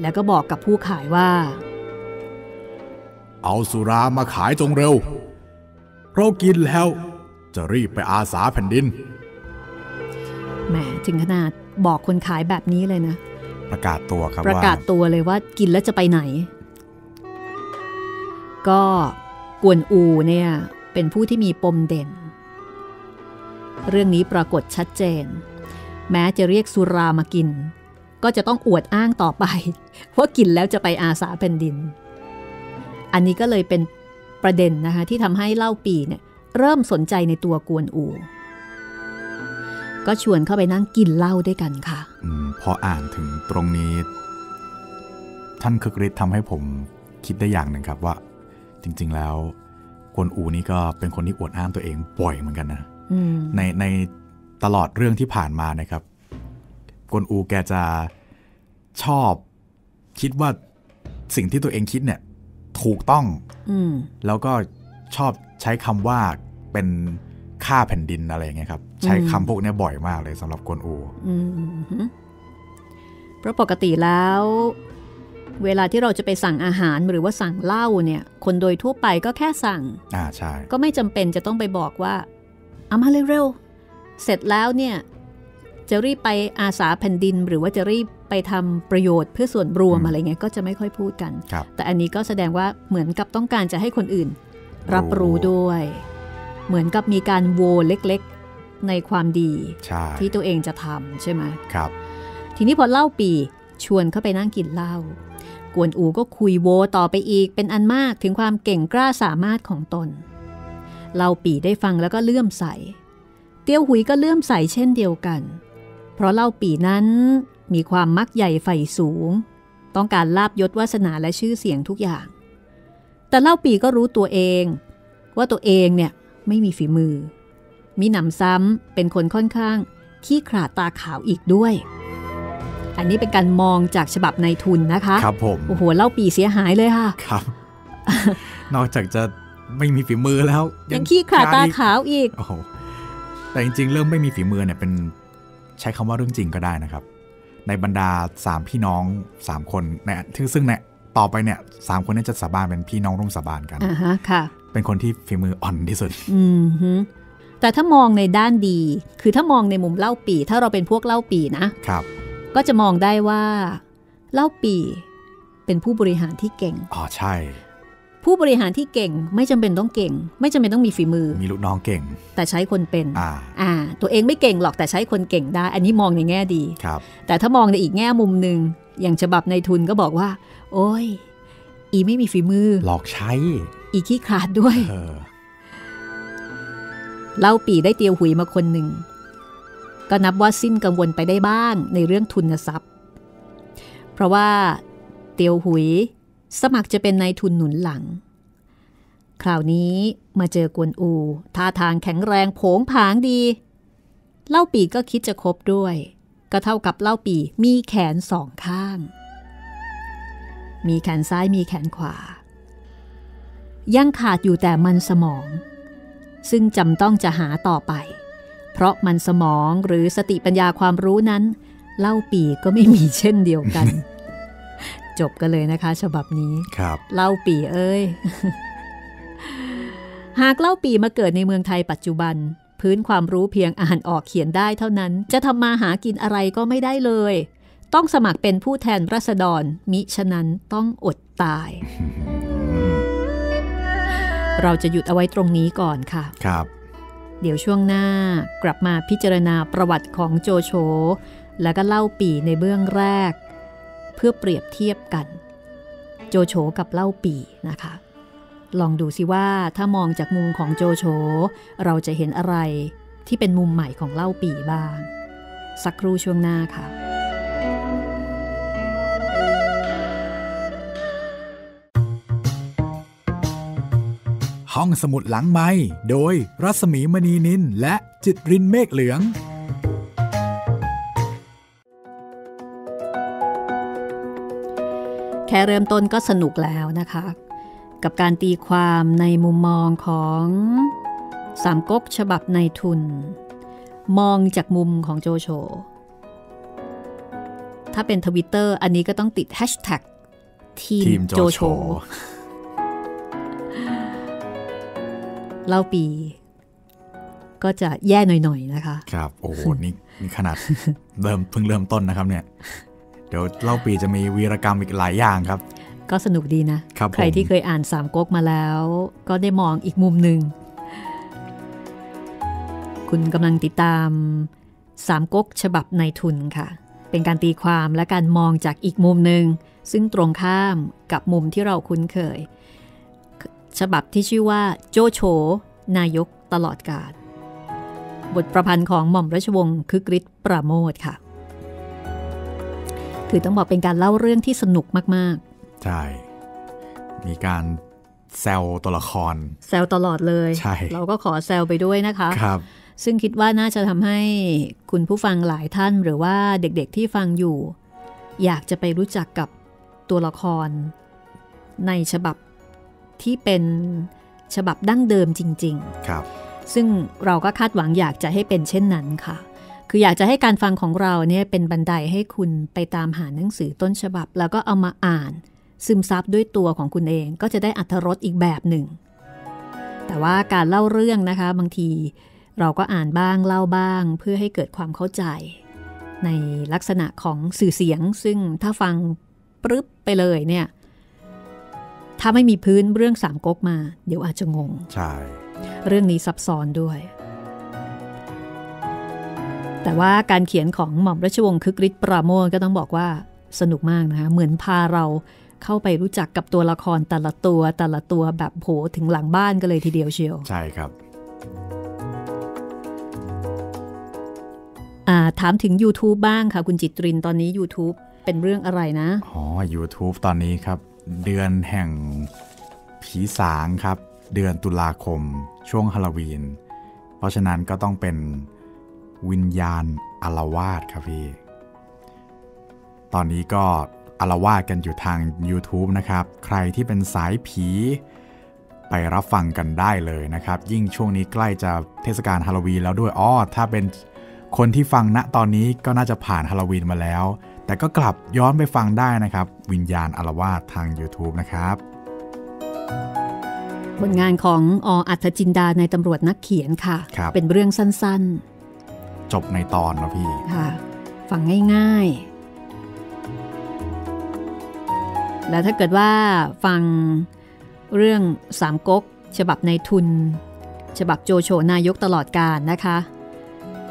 แล้วก็บอกกับผู้ขายว่าเอาสุรามาขายจงเร็วเรากินแล้วจะรีบไปอาสาแผ่นดินแหมถึงขนาดบอกคนขายแบบนี้เลยนะประกาศตัวครับประกาศตัวเลยว่ากินแล้วจะไปไหนก็กวนอูเนี่ยเป็นผู้ที่มีปมเด่นเรื่องนี้ปรากฏชัดเจนแม้จะเรียกสุรามากินก็จะต้องอวดอ้างต่อไปว่ากินแล้วจะไปอาสาแผ่นดินอันนี้ก็เลยเป็นประเด็นนะคะที่ทำให้เล่าปีเนี่ยเริ่มสนใจในตัวกวนอูก็ชวนเข้าไปนั่งกินเหล้าด้วยกันค่ะพออ่านถึงตรงนี้ท่านคึกฤทธิ์ทำให้ผมคิดได้อย่างหนึ่งครับว่าจริงๆแล้วกวนอูนี่ก็เป็นคนที่อวดอ้างตัวเองบ่อยเหมือนกันนะในตลอดเรื่องที่ผ่านมานะครับกวนอูแกจะชอบคิดว่าสิ่งที่ตัวเองคิดเนี่ยถูกต้องแล้วก็ชอบใช้คำว่าเป็นค่าแผ่นดินอะไรอย่างเงี้ยครับใช้คำพวกนี้บ่อยมากเลยสำหรับกวนอูเพราะปกติแล้วเวลาที่เราจะไปสั่งอาหารหรือว่าสั่งเหล้าเนี่ยคนโดยทั่วไปก็แค่สั่งใช่ก็ไม่จำเป็นจะต้องไปบอกว่าเอามาเร็วๆเสร็จแล้วเนี่ยจะรีบไปอาสาแผ่นดินหรือว่าจะรีบไปทำประโยชน์เพื่อส่วนรวมอะไรเงี้ยก็จะไม่ค่อยพูดกันแต่อันนี้ก็แสดงว่าเหมือนกับต้องการจะให้คนอื่นรับรู้ด้วยเหมือนกับมีการโวเล็กๆในความดีที่ตัวเองจะทำใช่ไหมครับทีนี้พอเล่าปีชวนเข้าไปนั่งกินเหล้ากวนอูก็คุยโวต่อไปอีกเป็นอันมากถึงความเก่งกล้าสามารถของตนเล่าปีได้ฟังแล้วก็เลื่อมใสเตียวหุยก็เลื่อมใสเช่นเดียวกันเพราะเล่าปีนั้นมีความมักใหญ่ใฝ่สูงต้องการลาภยศวาสนาและชื่อเสียงทุกอย่างแต่เล่าปีก็รู้ตัวเองว่าตัวเองเนี่ยไม่มีฝีมือมีหนำซ้ำเป็นคนค่อนข้างขี้ขลาดตาขาวอีกด้วยอันนี้เป็นการมองจากฉบับนายทุนนะคะครับผมโอ้โหเล่าปีเสียหายเลยค่ะครับ นอกจากจะไม่มีฝีมือแล้วยังขี้ขลาดตาขาวอีกโอ้โหแต่จริงๆเรื่องไม่มีฝีมือเนี่ยเป็นใช้คำว่าเรื่องจริงก็ได้นะครับในบรรดา3พี่น้อง3คนในซึ่งเนี่ยต่อไปเนี่ย3คนนี้จะสาบานเป็นพี่น้องร่วมสาบานกันค่ะเป็นคนที่ฝีมืออ่อนที่สุดแต่ถ้ามองในด้านดีคือถ้ามองในมุมเล่าปีถ้าเราเป็นพวกเล่าปีนะครับก็จะมองได้ว่าเล่าปีเป็นผู้บริหารที่เก่งอ๋อใช่ผู้บริหารที่เก่งไม่จำเป็นต้องเก่งไม่จำเป็นต้องมีฝีมือมีลูกน้องเก่งแต่ใช้คนเป็นตัวเองไม่เก่งหรอกแต่ใช้คนเก่งได้อันนี้มองในแง่ดีครับแต่ถ้ามองในอีกแง่มุมหนึ่งอย่างฉบับในทุนก็บอกว่าโอ้ยอีไม่มีฝีมือหลอกใช้อีขี้ขลาดด้วยเล่าปีได้เตียวหุยมาคนหนึ่งก็นับว่าสิ้นกังวลไปได้บ้างในเรื่องทุนทรัพย์เพราะว่าเตียวหุยสมัครจะเป็นนายทุนหนุนหลังคราวนี้มาเจอกวนอูท่าทางแข็งแรงโผงผางดีเล่าปีก็คิดจะคบด้วยก็เท่ากับเล่าปีมีแขนสองข้างมีแขนซ้ายมีแขนขวายังขาดอยู่แต่มันสมองซึ่งจำต้องจะหาต่อไปเพราะมันสมองหรือสติปัญญาความรู้นั้นเล่าปีก็ไม่มีเช่นเดียวกัน จบกันเลยนะคะฉบับนี้ครับเล่าปีเอ้ย หากเล่าปีมาเกิดในเมืองไทยปัจจุบันพื้นความรู้เพียงอ่านออกเขียนได้เท่านั้นจะทำมาหากินอะไรก็ไม่ได้เลยต้องสมัครเป็นผู้แทนราษฎรมิฉะนั้นต้องอดตาย เราจะหยุดเอาไว้ตรงนี้ก่อนค่ะครับเดี๋ยวช่วงหน้ากลับมาพิจารณาประวัติของโจโฉแล้วก็เล่าปี่ในเบื้องแรกเพื่อเปรียบเทียบกันโจโฉกับเล่าปี่นะคะลองดูสิว่าถ้ามองจากมุมของโจโฉเราจะเห็นอะไรที่เป็นมุมใหม่ของเล่าปี่บ้างสักครู่ช่วงหน้าค่ะห้องสมุดหลังไมค์โดยรัศมีมณีนินและจิตรินเมฆเหลืองแข ค่เริ่มต้นก็สนุกแล้วนะคะกับการตีความในมุมมองของสามก๊กฉบับในทุนมองจากมุมของโจโฉถ้าเป็น Twitter อันนี้ก็ต้องติดแฮชแท็กทีมโจโฉเล่าปีก็จะแย่หน่อยๆนะคะครับโอ้โห นี่ขนาด เพิ่งเริ่มต้นนะครับเนี่ยเดี๋ยวเล่าปีจะมีวีรกรรมอีกหลายอย่างครับก็สนุกดีนะใครที่เคยอ่านสามก๊กมาแล้วก็ได้มองอีกมุมหนึ่งคุณกำลังติดตามสามก๊กฉบับนายทุนค่ะเป็นการตีความและการมองจากอีกมุมหนึ่งซึ่งตรงข้ามกับมุมที่เราคุ้นเคยฉบับที่ชื่อว่าโจโฉนายกตลอดกาลบทประพันธ์ของหม่อมราชวงศ์คึกฤทธิ์ปราโมทย์ค่ะคือต้องบอกเป็นการเล่าเรื่องที่สนุกมากๆใช่มีการแซวตัวละครแซวตลอดเลยใช่เราก็ขอแซวไปด้วยนะคะครับซึ่งคิดว่าน่าจะทำให้คุณผู้ฟังหลายท่านหรือว่าเด็กๆที่ฟังอยู่อยากจะไปรู้จักกับตัวละครในฉบับที่เป็นฉบับดั้งเดิมจริงๆครับซึ่งเราก็คาดหวังอยากจะให้เป็นเช่นนั้นค่ะคืออยากจะให้การฟังของเราเนี่ยเป็นบันไดให้คุณไปตามหาหนังสือต้นฉบับแล้วก็เอามาอ่านซึมซับด้วยตัวของคุณเองก็จะได้อรรถรสอีกแบบหนึ่งแต่ว่าการเล่าเรื่องนะคะบางทีเราก็อ่านบ้างเล่าบ้างเพื่อให้เกิดความเข้าใจในลักษณะของสื่อเสียงซึ่งถ้าฟังปรึ๊บไปเลยเนี่ยถ้าไม่มีพื้นเรื่องสามก๊กมาเดี๋ยวอาจจะงงใช่เรื่องนี้ซับซ้อนด้วยแต่ว่าการเขียนของหม่อมราชวงศ์คึกฤทธิ์ปราโมทย์ก็ต้องบอกว่าสนุกมากนะคะเหมือนพาเราเข้าไปรู้จักกับตัวละครแต่ละตัวแบบโผถึงหลังบ้านกันเลยทีเดียวเชียวใช่ครับถามถึง YouTube บ้างค่ะคุณจิตรินตอนนี้ YouTube เป็นเรื่องอะไรนะอ๋อ YouTube ตอนนี้ครับเดือนแห่งผีสางครับเดือนตุลาคมช่วงฮาโลวีนเพราะฉะนั้นก็ต้องเป็นวิญญาณอาละวาดครับพี่ตอนนี้ก็อาละวาดกันอยู่ทาง YouTube นะครับใครที่เป็นสายผีไปรับฟังกันได้เลยนะครับยิ่งช่วงนี้ใกล้จะเทศกาลฮาโลวีนแล้วด้วยอ้อถ้าเป็นคนที่ฟังณตอนนี้ก็น่าจะผ่านฮาโลวีนมาแล้วแต่ก็กลับย้อนไปฟังได้นะครับวิญญาณอาละวาดทาง YouTube นะครับผลงานของอ.อัธจินดาในตำรวจนักเขียนค่ะเป็นเรื่องสั้นๆจบในตอนนะพี่ค่ะฟังง่ายๆแล้วถ้าเกิดว่าฟังเรื่องสามก๊กฉบับนายทุนฉบับโจโฉนายกตลอดกาลนะคะ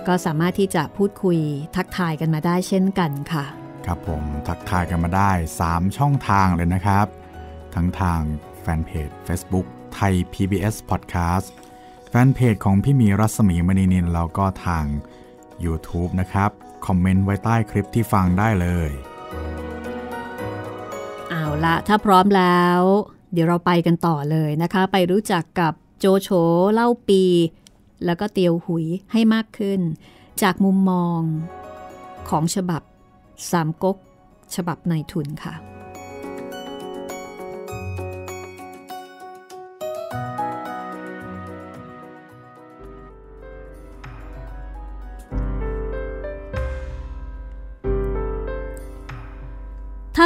ก็สามารถที่จะพูดคุยทักทายกันมาได้เช่นกันค่ะครับผมทักทายกันมาได้3ช่องทางเลยนะครับทั้งทางแฟนเพจ Facebook ไทย PBS Podcast แฟนเพจของพี่มีรัศมีมณีนินแล้วก็ทาง YouTube นะครับคอมเมนต์ไว้ใต้คลิปที่ฟังได้เลยเอาละถ้าพร้อมแล้วเดี๋ยวเราไปกันต่อเลยนะคะไปรู้จักกับโจโฉเล่าปีแล้วก็เตียวหุยให้มากขึ้นจากมุมมองของฉบับสามก๊กฉบับนายทุนค่ะถ้า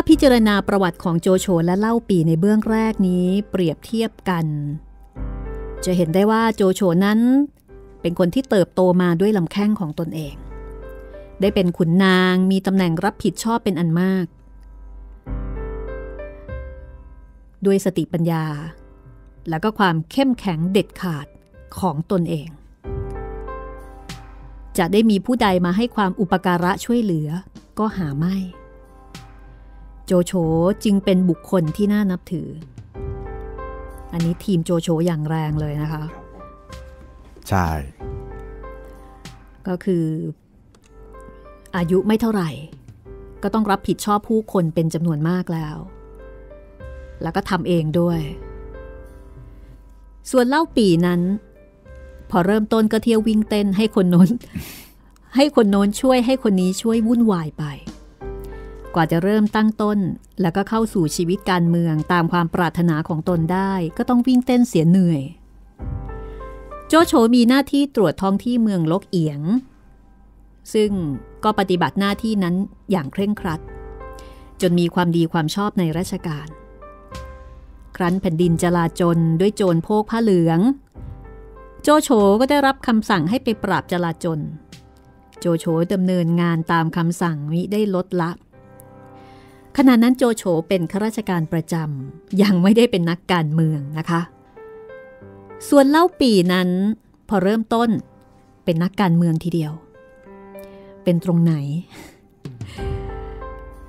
พิจารณาประวัติของโจโฉและเล่าปีในเบื้องแรกนี้เปรียบเทียบกันจะเห็นได้ว่าโจโฉนั้นเป็นคนที่เติบโตมาด้วยลำแข้งของตนเองได้เป็นขุนนางมีตำแหน่งรับผิดชอบเป็นอันมากด้วยสติปัญญาและก็ความเข้มแข็งเด็ดขาดของตนเองจะได้มีผู้ใดมาให้ความอุปการะช่วยเหลือก็หาไม่โจโฉจึงเป็นบุคคลที่น่านับถืออันนี้ทีมโจโฉอย่างแรงเลยนะคะใช่ก็คืออายุไม่เท่าไหร่ก็ต้องรับผิดชอบผู้คนเป็นจำนวนมากแล้วก็ทำเองด้วยส่วนเล่าปีนั้นพอเริ่มต้นก็เที่ยววิ่งเต้นให้คนโน้นช่วยให้คนนี้ช่วยวุ่นวายไป กว่าจะเริ่มตั้งต้นแล้วก็เข้าสู่ชีวิตการเมืองตามความปรารถนาของตนได้ก็ต้องวิ่งเต้นเสียเหนื่อยโจโฉมีหน้าที่ตรวจท้องที่เมืองลกเอียงซึ่งก็ปฏิบัติหน้าที่นั้นอย่างเคร่งครัดจนมีความดีความชอบในราชการครั้นแผ่นดินจลาจลด้วยโจรโพกผ้าเหลืองโจโฉก็ได้รับคำสั่งให้ไปปราบจลาจลโจโฉดำเนินงานตามคำสั่งมิได้ลดละขณะนั้นโจโฉเป็นข้าราชการประจำยังไม่ได้เป็นนักการเมืองนะคะส่วนเล่าปี่นั้นพอเริ่มต้นเป็นนักการเมืองทีเดียวเป็นตรงไหน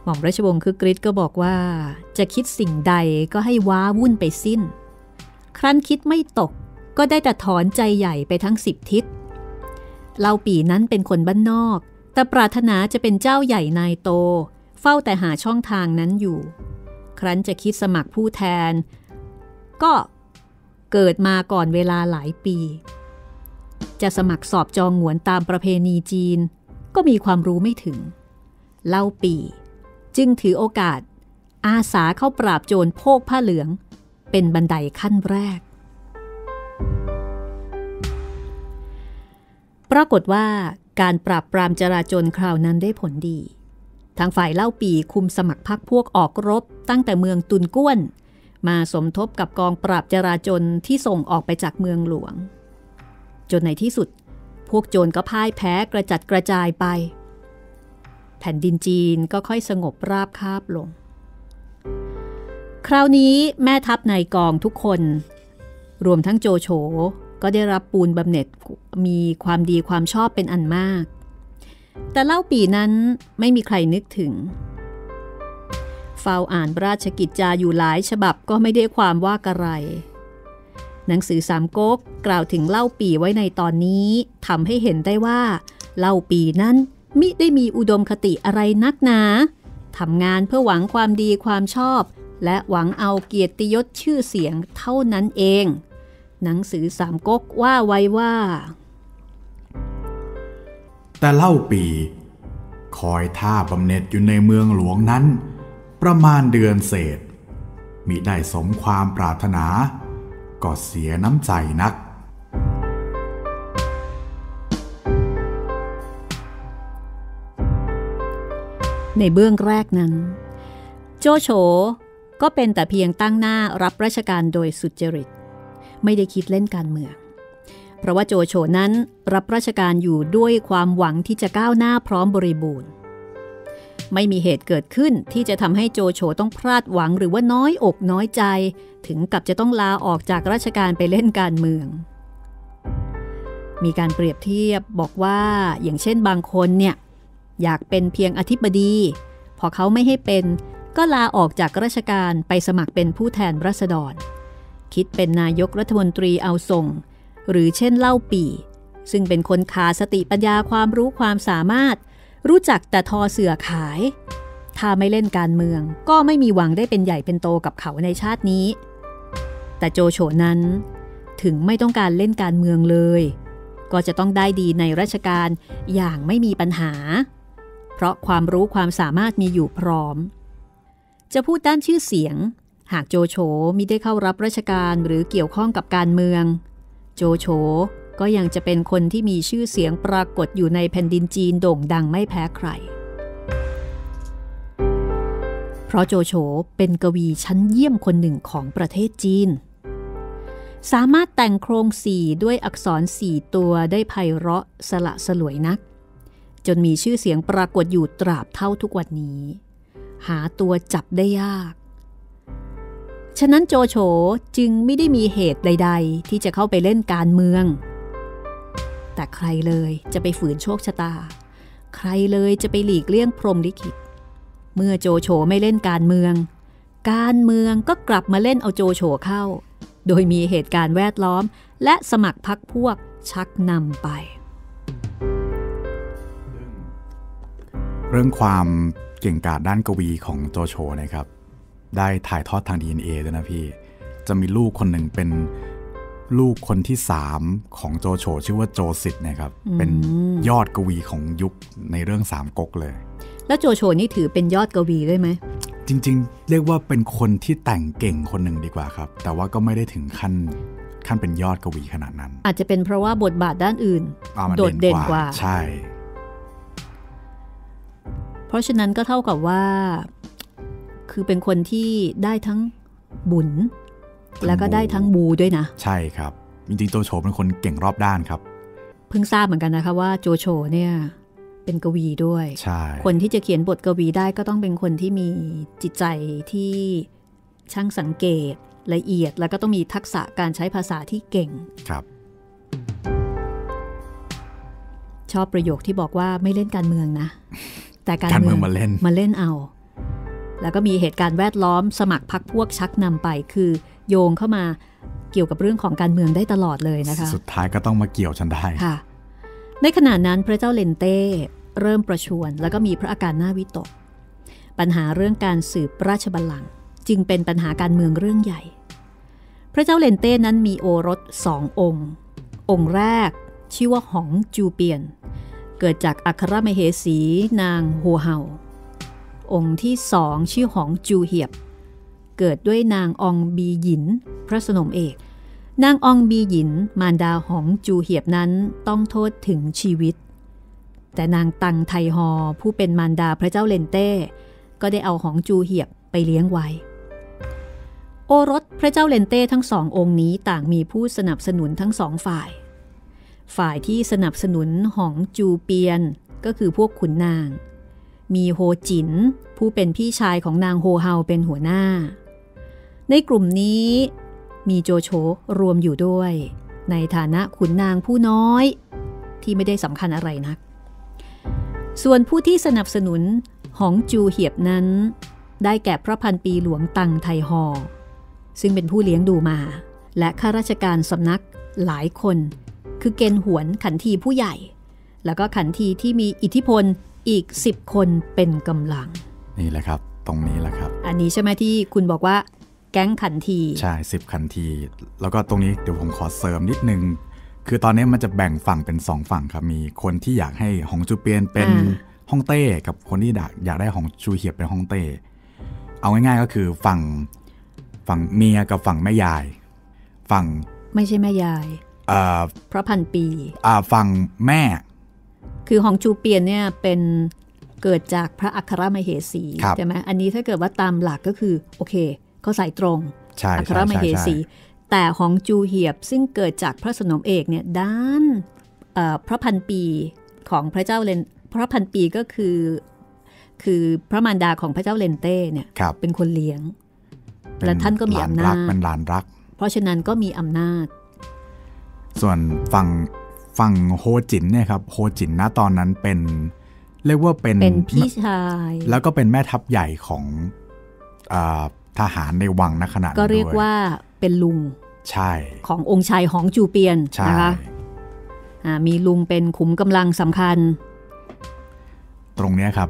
หม่อมราชวงศ์คึกฤทธิ์ก็บอกว่าจะคิดสิ่งใดก็ให้ว้าวุ่นไปสิ้นครั้นคิดไม่ตกก็ได้แต่ถอนใจใหญ่ไปทั้ง10 ทิศเล่าปี่นั้นเป็นคนบ้านนอกแต่ปรารถนาจะเป็นเจ้าใหญ่นายโตเฝ้าแต่หาช่องทางนั้นอยู่ครั้นจะคิดสมัครผู้แทนก็เกิดมาก่อนเวลาหลายปีจะสมัครสอบจองหวนตามประเพณีจีนก็มีความรู้ไม่ถึงเล่าปี่จึงถือโอกาสอาสาเข้าปราบโจรโพกผ้าเหลืองเป็นบันไดขั้นแรกปรากฏว่าการปราบปรามจราจรคราวนั้นได้ผลดีทางฝ่ายเล่าปี่คุมสมัครพรรคพวกออกรบตั้งแต่เมืองตุนก้วนมาสมทบกับกองปราบจราจรที่ส่งออกไปจากเมืองหลวงจนในที่สุดพวกโจรก็พ่ายแพ้กระจัดกระจายไปแผ่นดินจีนก็ค่อยสงบราบคาบลงคราวนี้แม่ทัพนายกองทุกคนรวมทั้งโจโฉก็ได้รับปูนบำเหน็จมีความดีความชอบเป็นอันมากแต่เล่าปี่นั้นไม่มีใครนึกถึงเฝ้าอ่านราชกิจจาอยู่หลายฉบับก็ไม่ได้ความว่าอะไรหนังสือสามก๊กกล่าวถึงเล่าปี่ไว้ในตอนนี้ทำให้เห็นได้ว่าเล่าปี่นั้นมิได้มีอุดมคติอะไรนักหนาทำงานเพื่อหวังความดีความชอบและหวังเอาเกียรติยศชื่อเสียงเท่านั้นเองหนังสือสามก๊กว่าไว้ว่าแต่เล่าปี่คอยท่าบำเหน็จอยู่ในเมืองหลวงนั้นประมาณเดือนเศษมิได้สมความปรารถนาก็เสียน้ำใจนักในเบื้องแรกนั้นโจโฉก็เป็นแต่เพียงตั้งหน้ารับราชการโดยสุจริตไม่ได้คิดเล่นการเมืองเพราะว่าโจโฉนั้นรับราชการอยู่ด้วยความหวังที่จะก้าวหน้าพร้อมบริบูรณ์ไม่มีเหตุเกิดขึ้นที่จะทำให้โจโฉต้องพลาดหวังหรือว่าน้อยอกน้อยใจถึงกับจะต้องลาออกจากราชการไปเล่นการเมืองมีการเปรียบเทียบบอกว่าอย่างเช่นบางคนเนี่ยอยากเป็นเพียงอธิบดีพอเขาไม่ให้เป็นก็ลาออกจากราชการไปสมัครเป็นผู้แทนราษฎรคิดเป็นนายกรัฐมนตรีเอาส่งหรือเช่นเล่าปี่ซึ่งเป็นคนขาดสติปัญญาความรู้ความสามารถรู้จักแต่ทอเสือขายถ้าไม่เล่นการเมืองก็ไม่มีหวังได้เป็นใหญ่เป็นโตกับเขาในชาตินี้แต่โจโฉนั้นถึงไม่ต้องการเล่นการเมืองเลยก็จะต้องได้ดีในราชการอย่างไม่มีปัญหาเพราะความรู้ความสามารถมีอยู่พร้อมจะพูดด้านชื่อเสียงหากโจโฉมิได้เข้ารับราชการหรือเกี่ยวข้องกับการเมืองโจโฉก็ยังจะเป็นคนที่มีชื่อเสียงปรากฏอยู่ในแผ่นดินจีนโด่งดังไม่แพ้ใครเพราะโจโฉเป็นกวีชั้นเยี่ยมคนหนึ่งของประเทศจีนสามารถแต่งโครงสี่ด้วยอักษร4 ตัวได้ไพเราะสละสลวยนักจนมีชื่อเสียงปรากฏอยู่ตราบเท่าทุกวันนี้หาตัวจับได้ยากฉะนั้นโจโฉจึงไม่ได้มีเหตุใดๆที่จะเข้าไปเล่นการเมืองแต่ใครเลยจะไปฝืนโชคชะตาใครเลยจะไปหลีกเลี่ยงพรหมลิขิตเมื่อโจโฉไม่เล่นการเมืองการเมืองก็กลับมาเล่นเอาโจโฉเข้าโดยมีเหตุการณ์แวดล้อมและสมัครพรรคพวกชักนำไปเรื่องความเก่งกาจด้านกวีของโจโฉนะครับได้ถ่ายทอดทาง DNA ด้วยนะพี่จะมีลูกคนหนึ่งเป็นลูกคนที่3ของโจโฉชื่อว่าโจสิทธ์นะครับเป็นยอดกวีของยุคในเรื่องสามก๊กเลย แล้วโจโฉนี่ถือเป็นยอดกวีด้วยไหมจริงๆเรียกว่าเป็นคนที่แต่งเก่งคนหนึ่งดีกว่าครับแต่ว่าก็ไม่ได้ถึงขั้นเป็นยอดกวีขนาดนั้นอาจจะเป็นเพราะว่าบทบาทด้านอื่นโดดเด่นกว่าใช่เพราะฉะนั้นก็เท่ากับว่าคือเป็นคนที่ได้ทั้งบุญแล้วก็ได้ทั้งบูด้วยนะใช่ครับจริงๆโจโฉเป็นคนเก่งรอบด้านครับเพิ่งทราบเหมือนกันนะคะว่าโจโฉเนี่ยเป็นกวีด้วยใช่คนที่จะเขียนบทกวีได้ก็ต้องเป็นคนที่มีจิตใจที่ช่างสังเกตละเอียดแล้วก็ต้องมีทักษะการใช้ภาษาที่เก่งครับชอบประโยคที่บอกว่าไม่เล่นการเมืองนะแต่การเมืองมาเล่นเอาแล้วก็มีเหตุการณ์แวดล้อมสมัครพรรคพวกชักนำไปคือโยงเข้ามาเกี่ยวกับเรื่องของการเมืองได้ตลอดเลยนะคะสุดท้ายก็ต้องมาเกี่ยวจนได้ค่ะในขณะนั้นพระเจ้าเลนเต้เริ่มประชวรแล้วก็มีพระอาการหน้าวิตกปัญหาเรื่องการสืบราชบัลลังก์จึงเป็นปัญหาการเมืองเรื่องใหญ่พระเจ้าเลนเต้นั้นมีโอรสสององค์องค์แรกชื่อว่าหงจูเปียนเกิดจากอัครมเหสีนางหัวเห่าองค์ที่สองชื่อหงจูเหียบเกิดด้วยนางองบีหยินพระสนมเอกนางองบีหยินมารดาหงจูเหียบนั้นต้องโทษถึงชีวิตแต่นางตังไทฮอผู้เป็นมารดาพระเจ้าเลนเต้ก็ได้เอาหงจูเหียบไปเลี้ยงไว้โอรสพระเจ้าเลนเต้ทั้งสององค์นี้ต่างมีผู้สนับสนุนทั้งสองฝ่ายที่สนับสนุนหงจูเปียนก็คือพวกขุนนางมีโฮจินผู้เป็นพี่ชายของนางโฮเฮาเป็นหัวหน้าในกลุ่มนี้มีโจโฉรวมอยู่ด้วยในฐานะขุนนางผู้น้อยที่ไม่ได้สำคัญอะไรนักส่วนผู้ที่สนับสนุนหงจูเหียบนั้นได้แก่พระพันปีหลวงตังไทฮอซึ่งเป็นผู้เลี้ยงดูมาและข้าราชการสำนักหลายคนคือเกณฑ์หวนขันทีผู้ใหญ่แล้วก็ขันทีที่มีอิทธิพลอีก10คนเป็นกำลังนี่แหละครับตรงนี้แหละครับอันนี้ใช่ไหมที่คุณบอกว่าแก๊งขันทีใช่10ขันทีแล้วก็ตรงนี้เดี๋ยวผมขอเสริมนิดนึงคือตอนนี้มันจะแบ่งฝั่งเป็น2ฝั่งครับมีคนที่อยากให้หงจูเปียนเป็นฮ่องเต้กับคนที่อยากได้หงจูเหียบเป็นฮ่องเต้เอาง่ายๆก็คือฝั่งเมียกับฝั่งแม่ยายฝั่งไม่ใช่แม่ยายพระพันปีฝั่งแม่คือหงจูเปียนเนี่ยเป็นเกิดจากพระอัครมเหสีใช่ไหมอันนี้ถ้าเกิดว่าตามหลักก็คือโอเคเขาใส่ตรงอัครมเหสีแต่หงจูเหียบซึ่งเกิดจากพระสนมเอกเนี่ยด้านพระพันปีของพระเจ้าเลนพระพันปีก็คือพระมารดาของพระเจ้าเลนเต้เนี่ยเป็นคนเลี้ยงและท่านก็มีอำนาจเป็นหลานรักเพราะฉะนั้นก็มีอำนาจส่วนฝั่งโฮจินเนี่ยครับโฮจินณตอนนั้นเป็นเรียกว่าเป็นพี่ชายแล้วก็เป็นแม่ทัพใหญ่ของทหารในวังณขณะนั้นก็เรียกว่าเป็นลุงใช่ขององค์ชายหงจูเปียนนะคะมีลุงเป็นขุมกำลังสำคัญตรงนี้ครับ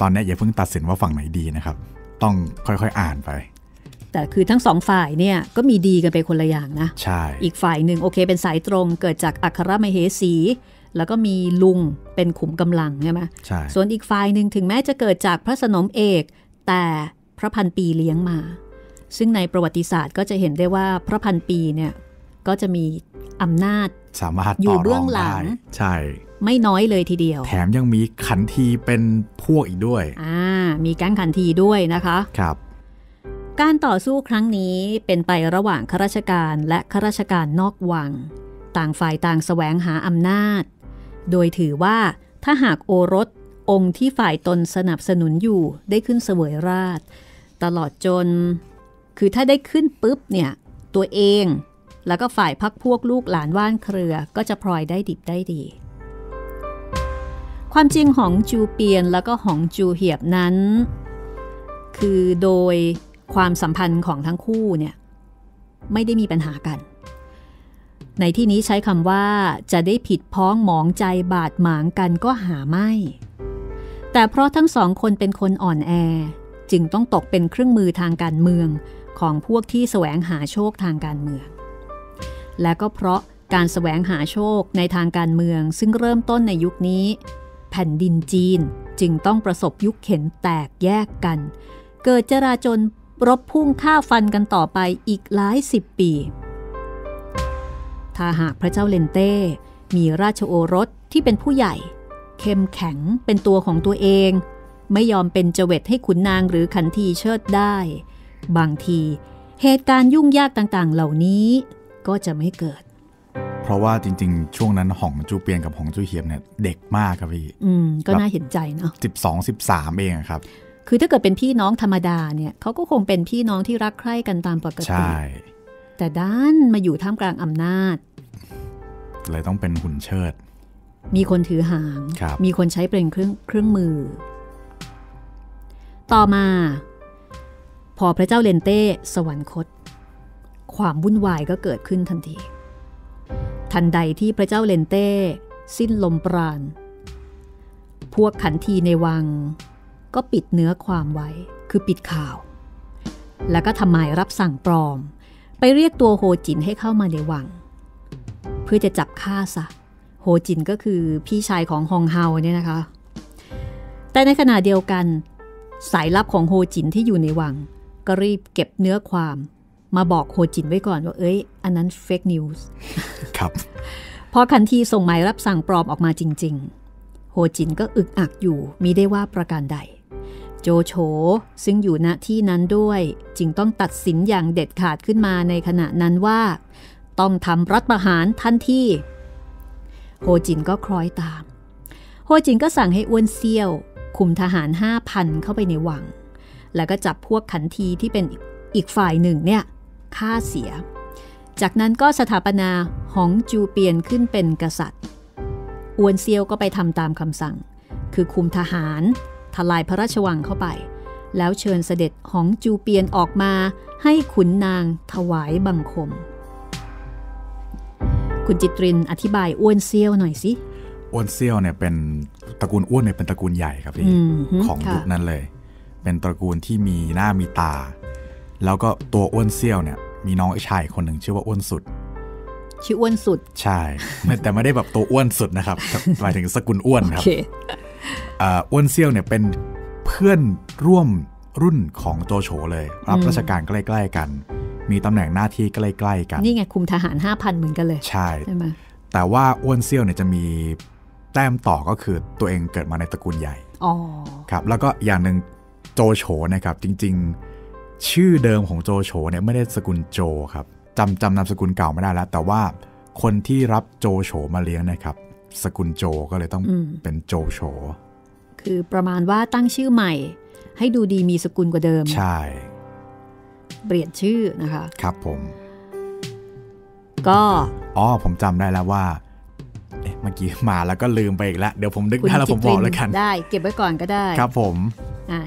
ตอนนี้อย่าเพิ่งตัดสินว่าฝั่งไหนดีนะครับต้องค่อยๆอ่านไปแต่คือทั้งสองฝ่ายเนี่ยก็มีดีกันไปคนละอย่างนะใช่อีกฝ่ายหนึ่งโอเคเป็นสายตรงเกิดจากอัครมเหสีแล้วก็มีลุงเป็นขุมกำลังใช่ไหมใช่ส่วนอีกฝ่ายหนึ่งถึงแม้จะเกิดจากพระสนมเอกแต่พระพันปีเลี้ยงมาซึ่งในประวัติศาสตร์ก็จะเห็นได้ว่าพระพันปีเนี่ยก็จะมีอำนาจสามารถอยู่เบื้องหลังใช่ไม่น้อยเลยทีเดียวแถมยังมีขันทีเป็นพวกอีกด้วยมีแก๊งขันทีด้วยนะคะครับการต่อสู้ครั้งนี้เป็นไประหว่างข้าราชการและข้าราชการนอกวังต่างฝ่ายต่างแสวงหาอำนาจโดยถือว่าถ้าหากโอรสองค์ที่ฝ่ายตนสนับสนุนอยู่ได้ขึ้นเสวยราชตลอดจนคือถ้าได้ขึ้นปุ๊บเนี่ยตัวเองแล้วก็ฝ่ายพรรคพวกลูกหลานว่านเครือก็จะพลอยได้ดิบได้ดีความจริงหงจูเปียนแล้วก็หงจูเหียบนั้นคือโดยความสัมพันธ์ของทั้งคู่เนี่ยไม่ได้มีปัญหากันในที่นี้ใช้คำว่าจะได้ผิดพ้องหมองใจบาดหมางกันก็หาไม่แต่เพราะทั้งสองคนเป็นคนอ่อนแอจึงต้องตกเป็นเครื่องมือทางการเมืองของพวกที่แสวงหาโชคทางการเมืองและก็เพราะการแสวงหาโชคในทางการเมืองซึ่งเริ่มต้นในยุคนี้แผ่นดินจีน จึงต้องประสบยุคเข็นแตกแยกกันเกิดจราจลรบพุ่งฆ่าฟันกันต่อไปอีกหลายสิบปีถ้าหากพระเจ้าเลนเต้มีราชโอรสที่เป็นผู้ใหญ่เข้มแข็งเป็นตัวของตัวเองไม่ยอมเป็นเจเวตให้ขุนนางหรือขันทีเชิดได้บางทีเหตุการณ์ยุ่งยากต่างๆเหล่านี้ก็จะไม่เกิดเพราะว่าจริงๆช่วงนั้นหงจูเปียนกับหงจูเฮียมเนี่ยเด็กมากครับพี่ก็น่าเห็นใจเนาะ12-13เองครับคือถ้าเกิดเป็นพี่น้องธรรมดาเนี่ยเขาก็คงเป็นพี่น้องที่รักใคร่กันตามปกติใช่แต่ด้านมาอยู่ท่ามกลางอำนาจเลยต้องเป็นหุ่นเชิดมีคนถือหางมีคนใช้เป็นเครื่องมือต่อมาพอพระเจ้าเลนเต้สวรรคตความวุ่นวายก็เกิดขึ้นทันทีทันใดที่พระเจ้าเลนเต้สิ้นลมปราณพวกขันทีในวังก็ปิดเนื้อความไว้คือปิดข่าวแล้วก็ทำหมายรับสั่งปลอมไปเรียกตัวโฮจินให้เข้ามาในวังเพื่อจะจับฆ่าซะโฮจินก็คือพี่ชายของฮองเฮาเนี่ยนะคะแต่ในขณะเดียวกันสายลับของโฮจินที่อยู่ในวังก็รีบเก็บเนื้อความมาบอกโฮจินไว้ก่อนว่าเอ้ยอันนั้นเฟคนิวส์ครับพอขันทีส่งหมายรับสั่งปลอมออกมาจริงๆโฮจินก็อึกอักอยู่มิได้ว่าประการใดโจโฉซึ่งอยู่ณที่นั้นด้วยจึงต้องตัดสินอย่างเด็ดขาดขึ้นมาในขณะนั้นว่าต้องทำรัฐประหารทันทีโฮจินก็คล้อยตามโฮจินก็สั่งให้อ้วนเซี่ยวคุมทหาร 5,000 เข้าไปในวังแล้วก็จับพวกขันทีที่เป็นอีกฝ่ายหนึ่งเนี่ยฆ่าเสียจากนั้นก็สถาปนาหงจูเปียนขึ้นเป็นกษัตริย์อ้วนเซี่ยวก็ไปทำตามคำสั่งคือคุมทหารทลายพระราชวังเข้าไปแล้วเชิญเสด็จหงจูเปียนออกมาให้ขุนนางถวายบังคมคุณจิตรินอธิบายอ้วนเซี่ยวหน่อยสิอ้วนเซี่ยวเนี่ยเป็นตระกูลอ้วนเนี่ยเป็นตระกูลใหญ่ครับพี่ของยุคนั้นเลยเป็นตระกูลที่มีหน้ามีตาแล้วก็ตัวอ้วนเซี่ยวเนี่ยมีน้องชายคนหนึ่งชื่อว่าอ้วนสุดชื่ออ้วนสุดใช่แต่ไม่ได้แบบตัวอ้วนสุดนะครับหมายถึงสกุลอ้วนครับอ้วนเซี่ยวเนี่ยเป็นเพื่อนร่วมรุ่นของโจโฉเลยรับราชการใกล้ๆกันมีตำแหน่งหน้าที่ใกล้ๆกันนี่ไงคุมทหาร 5,000 เหมือนกันเลยใช่แต่ว่าอ้วนเซี่ยวเนี่ยจะมีแต้มต่อก็คือตัวเองเกิดมาในตระกูลใหญ่ครับแล้วก็อย่างหนึ่งโจโฉนะครับจริงๆชื่อเดิมของโจโฉเนี่ยไม่ได้สกุลโจครับจำนามสกุลเก่าไม่ได้แล้วแต่ว่าคนที่รับโจโฉมาเลี้ยงนะครับสกุลโจก็เลยต้องเป็นโจโฉคือประมาณว่าตั้งชื่อใหม่ให้ดูดีมีสกุลกว่าเดิมใช่เปลี่ยนชื่อนะคะครับผมก็ผมจำได้แล้วว่าเมื่อกี้มาแล้วก็ลืมไปอีกแล้วเดี๋ยวผมนึกได้แล้วผมบอกแล้วกันได้เก็บไว้ก่อนก็ได้ครับผม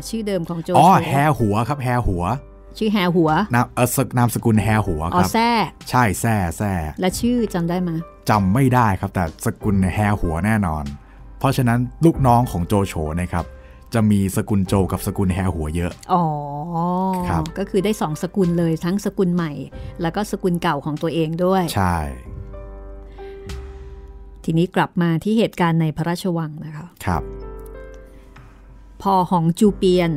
ชื่อเดิมของโจโฉแฮหัวครับแฮหัวชื่อแฮหัวนามสกุลแฮหัวครับแซ่ใช่แซ่และชื่อจำได้ไหมจำไม่ได้ครับแต่สกุลแฮหัวแน่นอนเพราะฉะนั้นลูกน้องของโจโฉนะครับจะมีสกุลโจกับสกุลแฮหัวเยอะครับก็คือได้2สกุลเลยทั้งสกุลใหม่แล้วก็สกุลเก่าของตัวเองด้วยใช่ทีนี้กลับมาที่เหตุการณ์ในพระราชวังนะคะครับพอหงจูเปียน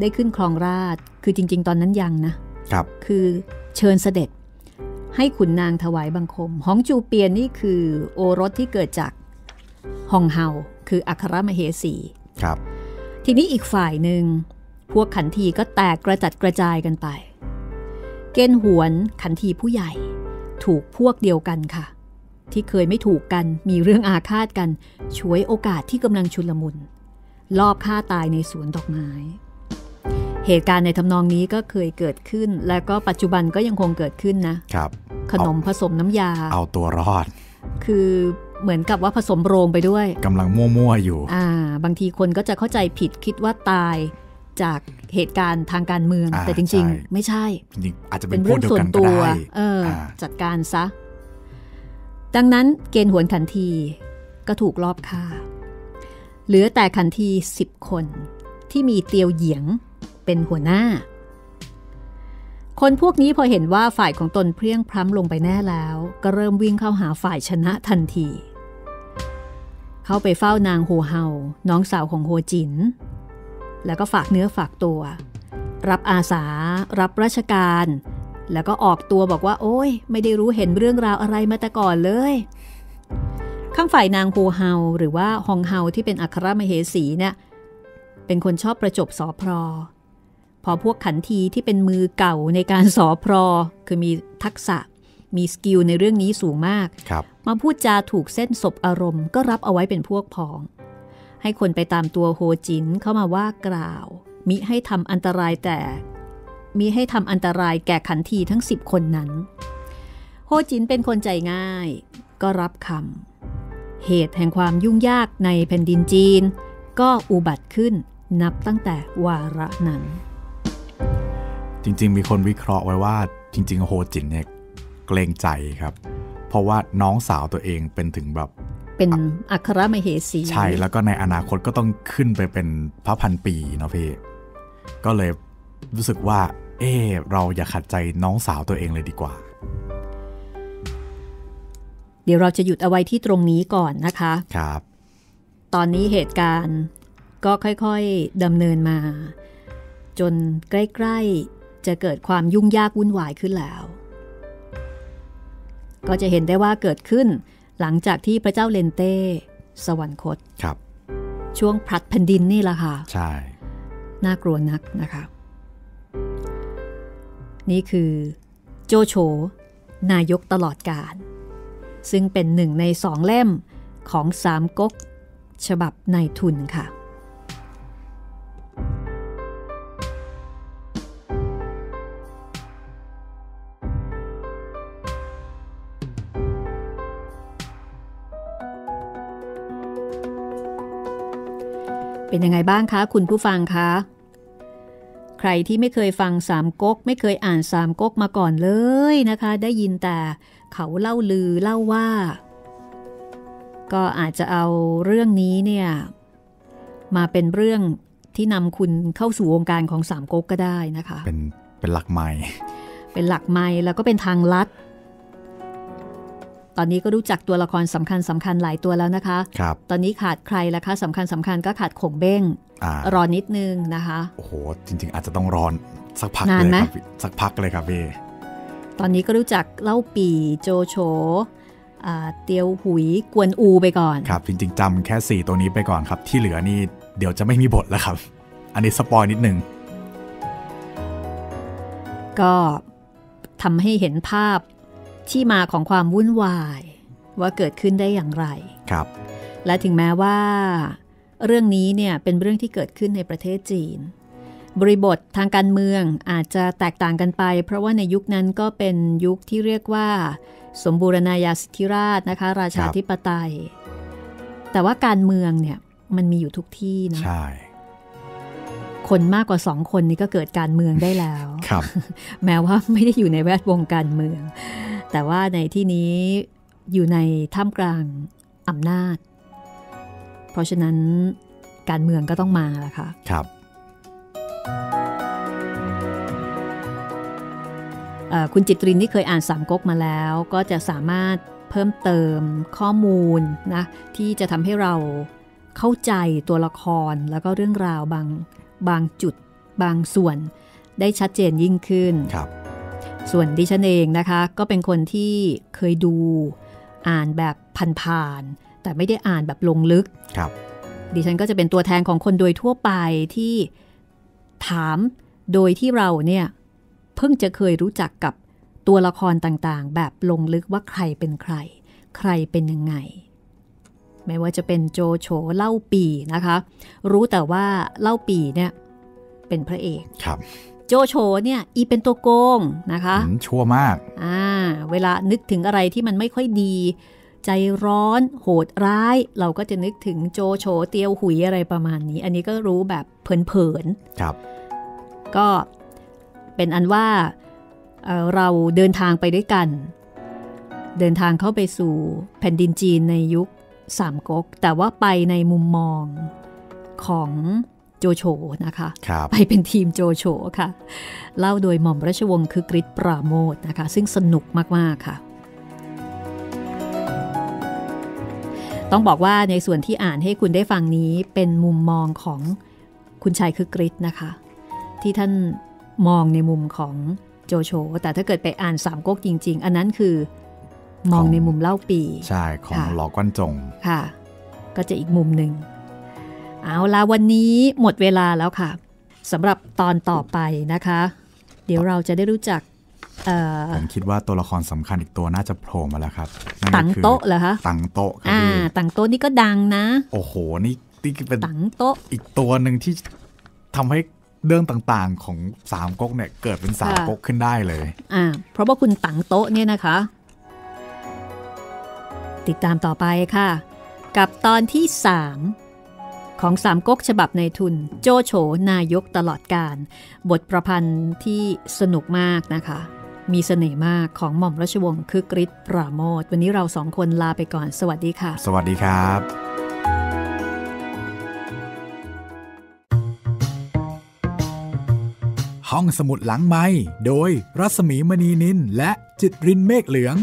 ได้ขึ้นครองราชคือจริงๆตอนนั้นยังนะครับคือเชิญเสด็จให้ขุนนางถวายบังคมหงจูเปียนนี่คือโอรสที่เกิดจากฮองเฮาคืออัครมเหสีครับทีนี้อีกฝ่ายหนึ่งพวกขันทีก็แตกกระจัดกระจายกันไปเกณฑ์หวนขันทีผู้ใหญ่ถูกพวกเดียวกันค่ะที่เคยไม่ถูกกันมีเรื่องอาฆาตกันฉวยโอกาสที่กำลังชุลมุนลอบฆ่าตายในสวนดอกไม้เหตุการณ์ในทำนองนี้ก็เคยเกิดขึ้นและก็ปัจจุบันก็ยังคงเกิดขึ้นนะครับขนมผสมน้ำยาเอาตัวรอดคือเหมือนกับว่าผสมโรงไปด้วยกำลังมั่วๆอยู่บางทีคนก็จะเข้าใจผิดคิดว่าตายจากเหตุการณ์ทางการเมืองแต่จริงๆไม่ใช่จริงๆอาจจะเป็นเรื่องส่วนตัวจัดการซะดังนั้นเกณฑ์หวนขันทีก็ถูกลอบฆ่าเหลือแต่ขันที10คนที่มีเตียวเหยียงเป็นหัวหน้าคนพวกนี้พอเห็นว่าฝ่ายของตนเพลี้ยงพล้ำลงไปแน่แล้วก็เริ่มวิ่งเข้าหาฝ่ายชนะทันที เข้าไปเฝ้านางโฮเฮาน้องสาวของโฮจินแล้วก็ฝากเนื้อฝากตัวรับอาสารับราชการแล้วก็ออกตัวบอกว่าโอ้ยไม่ได้รู้เห็นเรื่องราวอะไรมาแต่ก่อนเลยข้างฝ่ายนางโฮเฮาหรือว่าฮองเฮาที่เป็นอัครมเหสีเนี่ยเป็นคนชอบประจบสอพรอพอพวกขันทีที่เป็นมือเก่าในการสอพรอคือมีทักษะมีสกิลในเรื่องนี้สูงมากมาพูดจาถูกเส้นสบอารมณ์ก็รับเอาไว้เป็นพวกพ้องให้คนไปตามตัวโฮจินเข้ามาว่ากล่าวมิให้ทำอันตรายแก่ขันทีทั้ง10คนนั้นโฮจินเป็นคนใจง่ายก็รับคำเหตุแห่งความยุ่งยากในแผ่นดินจีนก็อุบัติขึ้นนับตั้งแต่วาระนั้นจริงๆมีคนวิเคราะห์ไว้ว่าจริงๆโฮจินเนี่ยเกรงใจครับเพราะว่าน้องสาวตัวเองเป็นถึงแบบเป็นอัครมเหสีใช่แล้วก็ในอนาคตก็ต้องขึ้นไปเป็นพระพันปีเนาะพี่ก็เลยรู้สึกว่าเราอย่าขัดใจน้องสาวตัวเองเลยดีกว่าเดี๋ยวเราจะหยุดเอาไว้ที่ตรงนี้ก่อนนะคะครับตอนนี้เหตุการณ์ก็ค่อยๆดำเนินมาจนใกล้ๆจะเกิดความยุ่งยากวุ่นวายขึ้นแล้วก็จะเห็นได้ว่าเกิดขึ้นหลังจากที่พระเจ้าเลนเต้สวรรคตครับช่วงพลัดแผ่นดินนี่แหละค่ะใช่น่ากลัวนักนะคะนี่คือโจโฉนายกตลอดกาลซึ่งเป็นหนึ่งในสองเล่มของสามก๊กฉบับนายทุนค่ะเป็นยังไงบ้างคะคุณผู้ฟังคะใครที่ไม่เคยฟังสามก๊กไม่เคยอ่านสามก๊กมาก่อนเลยนะคะได้ยินแต่เขาเล่าลือเล่าว่าก็อาจจะเอาเรื่องนี้เนี่ยมาเป็นเรื่องที่นำคุณเข้าสู่วงการของสามก๊กก็ได้นะคะเป็นหลักไม้เป็นหลักไม้แล้วก็เป็นทางลัดตอนนี้ก็รู้จักตัวละครสำคัญหลายตัวแล้วนะคะครับตอนนี้ขาดใครล่ะคะสำคัญก็ขาดขงเบ้งรอนิดนึงนะคะโอ้โหจริงๆอาจจะต้องรอสักพักเลยครับสักพักเลยครับพี่ตอนนี้ก็รู้จักเล่าปีโจโฉเตียวหุยกวนอูไปก่อนครับจริงๆจำแค่4ตัวนี้ไปก่อนครับที่เหลือนี่เดี๋ยวจะไม่มีบทแล้วครับอันนี้สปอยนิดนึงก็ทำให้เห็นภาพที่มาของความวุ่นวายว่าเกิดขึ้นได้อย่างไรครับและถึงแม้ว่าเรื่องนี้เนี่ยเป็นเรื่องที่เกิดขึ้นในประเทศจีนบริบททางการเมืองอาจจะแตกต่างกันไปเพราะว่าในยุคนั้นก็เป็นยุคที่เรียกว่าสมบูรณาญาสิทธิราชนะคะราชาธิปไตยแต่ว่าการเมืองเนี่ยมันมีอยู่ทุกที่นะใช่คนมากกว่า2คนนี้ก็เกิดการเมืองได้แล้วครับแม้ว่าไม่ได้อยู่ในแวดวงการเมืองแต่ว่าในที่นี้อยู่ในท่ามกลางอำนาจเพราะฉะนั้นการเมืองก็ต้องมาล่ะค่ะครับคุณจิตรินที่เคยอ่านสามก๊กมาแล้วก็จะสามารถเพิ่มเติมข้อมูลนะที่จะทำให้เราเข้าใจตัวละครแล้วก็เรื่องราวบางจุดบางส่วนได้ชัดเจนยิ่งขึ้นครับส่วนดิฉันเองนะคะก็เป็นคนที่เคยดูอ่านแบบผ่านๆแต่ไม่ได้อ่านแบบลงลึกครับดิฉันก็จะเป็นตัวแทนของคนโดยทั่วไปที่ถามโดยที่เราเนี่ยเพิ่งจะเคยรู้จักกับตัวละครต่างๆแบบลงลึกว่าใครเป็นใครใครเป็นยังไงไม่ว่าจะเป็นโจโฉเล่าปี่นะคะรู้แต่ว่าเล่าปี่เนี่ยเป็นพระเอกครับโจโฉเนี่ยอีเป็นตัวโกงนะคะชั่วมากเวลานึกถึงอะไรที่มันไม่ค่อยดีใจร้อนโหดร้ายเราก็จะนึกถึงโจโฉเตียวหุยอะไรประมาณนี้อันนี้ก็รู้แบบเผินๆครับก็เป็นอันว่าเราเดินทางไปด้วยกันเดินทางเข้าไปสู่แผ่นดินจีนในยุคสามก๊กแต่ว่าไปในมุมมองของโจโฉนะคะไปเป็นทีมโจโฉค่ะเล่าโดยหม่อมราชวงศ์คึกฤทธิ์ปราโมทนะคะซึ่งสนุกมากๆค่ะ ต้องบอกว่าในส่วนที่อ่านให้คุณได้ฟังนี้เป็นมุมมองของคุณชายคึกฤทธิ์นะคะที่ท่านมองในมุมของโจโฉแต่ถ้าเกิดไปอ่านสามก๊กจริงๆอันนั้นคือมองในมุมเล่าปีใช่ของหลอกวั่นจงค่ะก็จะอีกมุมหนึ่งเอาละวันนี้หมดเวลาแล้วค่ะสำหรับตอนต่อไปนะคะเดี๋ยวเราจะได้รู้จักผมคิดว่าตัวละครสำคัญอีกตัวน่าจะโผล่มาแล้วครับตังโต๊ะเหรอคะตังโต๊ะครับตังโต๊ะนี่ก็ดังนะโอ้โหนี่เป็นตังโต๊ะอีกตัวหนึ่งที่ทำให้เรื่องต่างๆของสามก๊กเนี่ยเกิดเป็นสามก๊กขึ้นได้เลยเพราะว่าคุณตังโต๊ะเนี่ยนะคะติดตามต่อไปค่ะกับตอนที่3ของสามก๊กฉบับในทุนโจโฉนายกตลอดกาลบทประพันธ์ที่สนุกมากนะคะมีเสน่ห์มากของหม่อมราชวงศ์คึกฤทธิ์ปราโมทย์วันนี้เราสองคนลาไปก่อนสวัสดีค่ะสวัสดีครับห้องสมุดหลังไมค์โดยรัศมีมณีนินและจิตรินเมฆเหลือง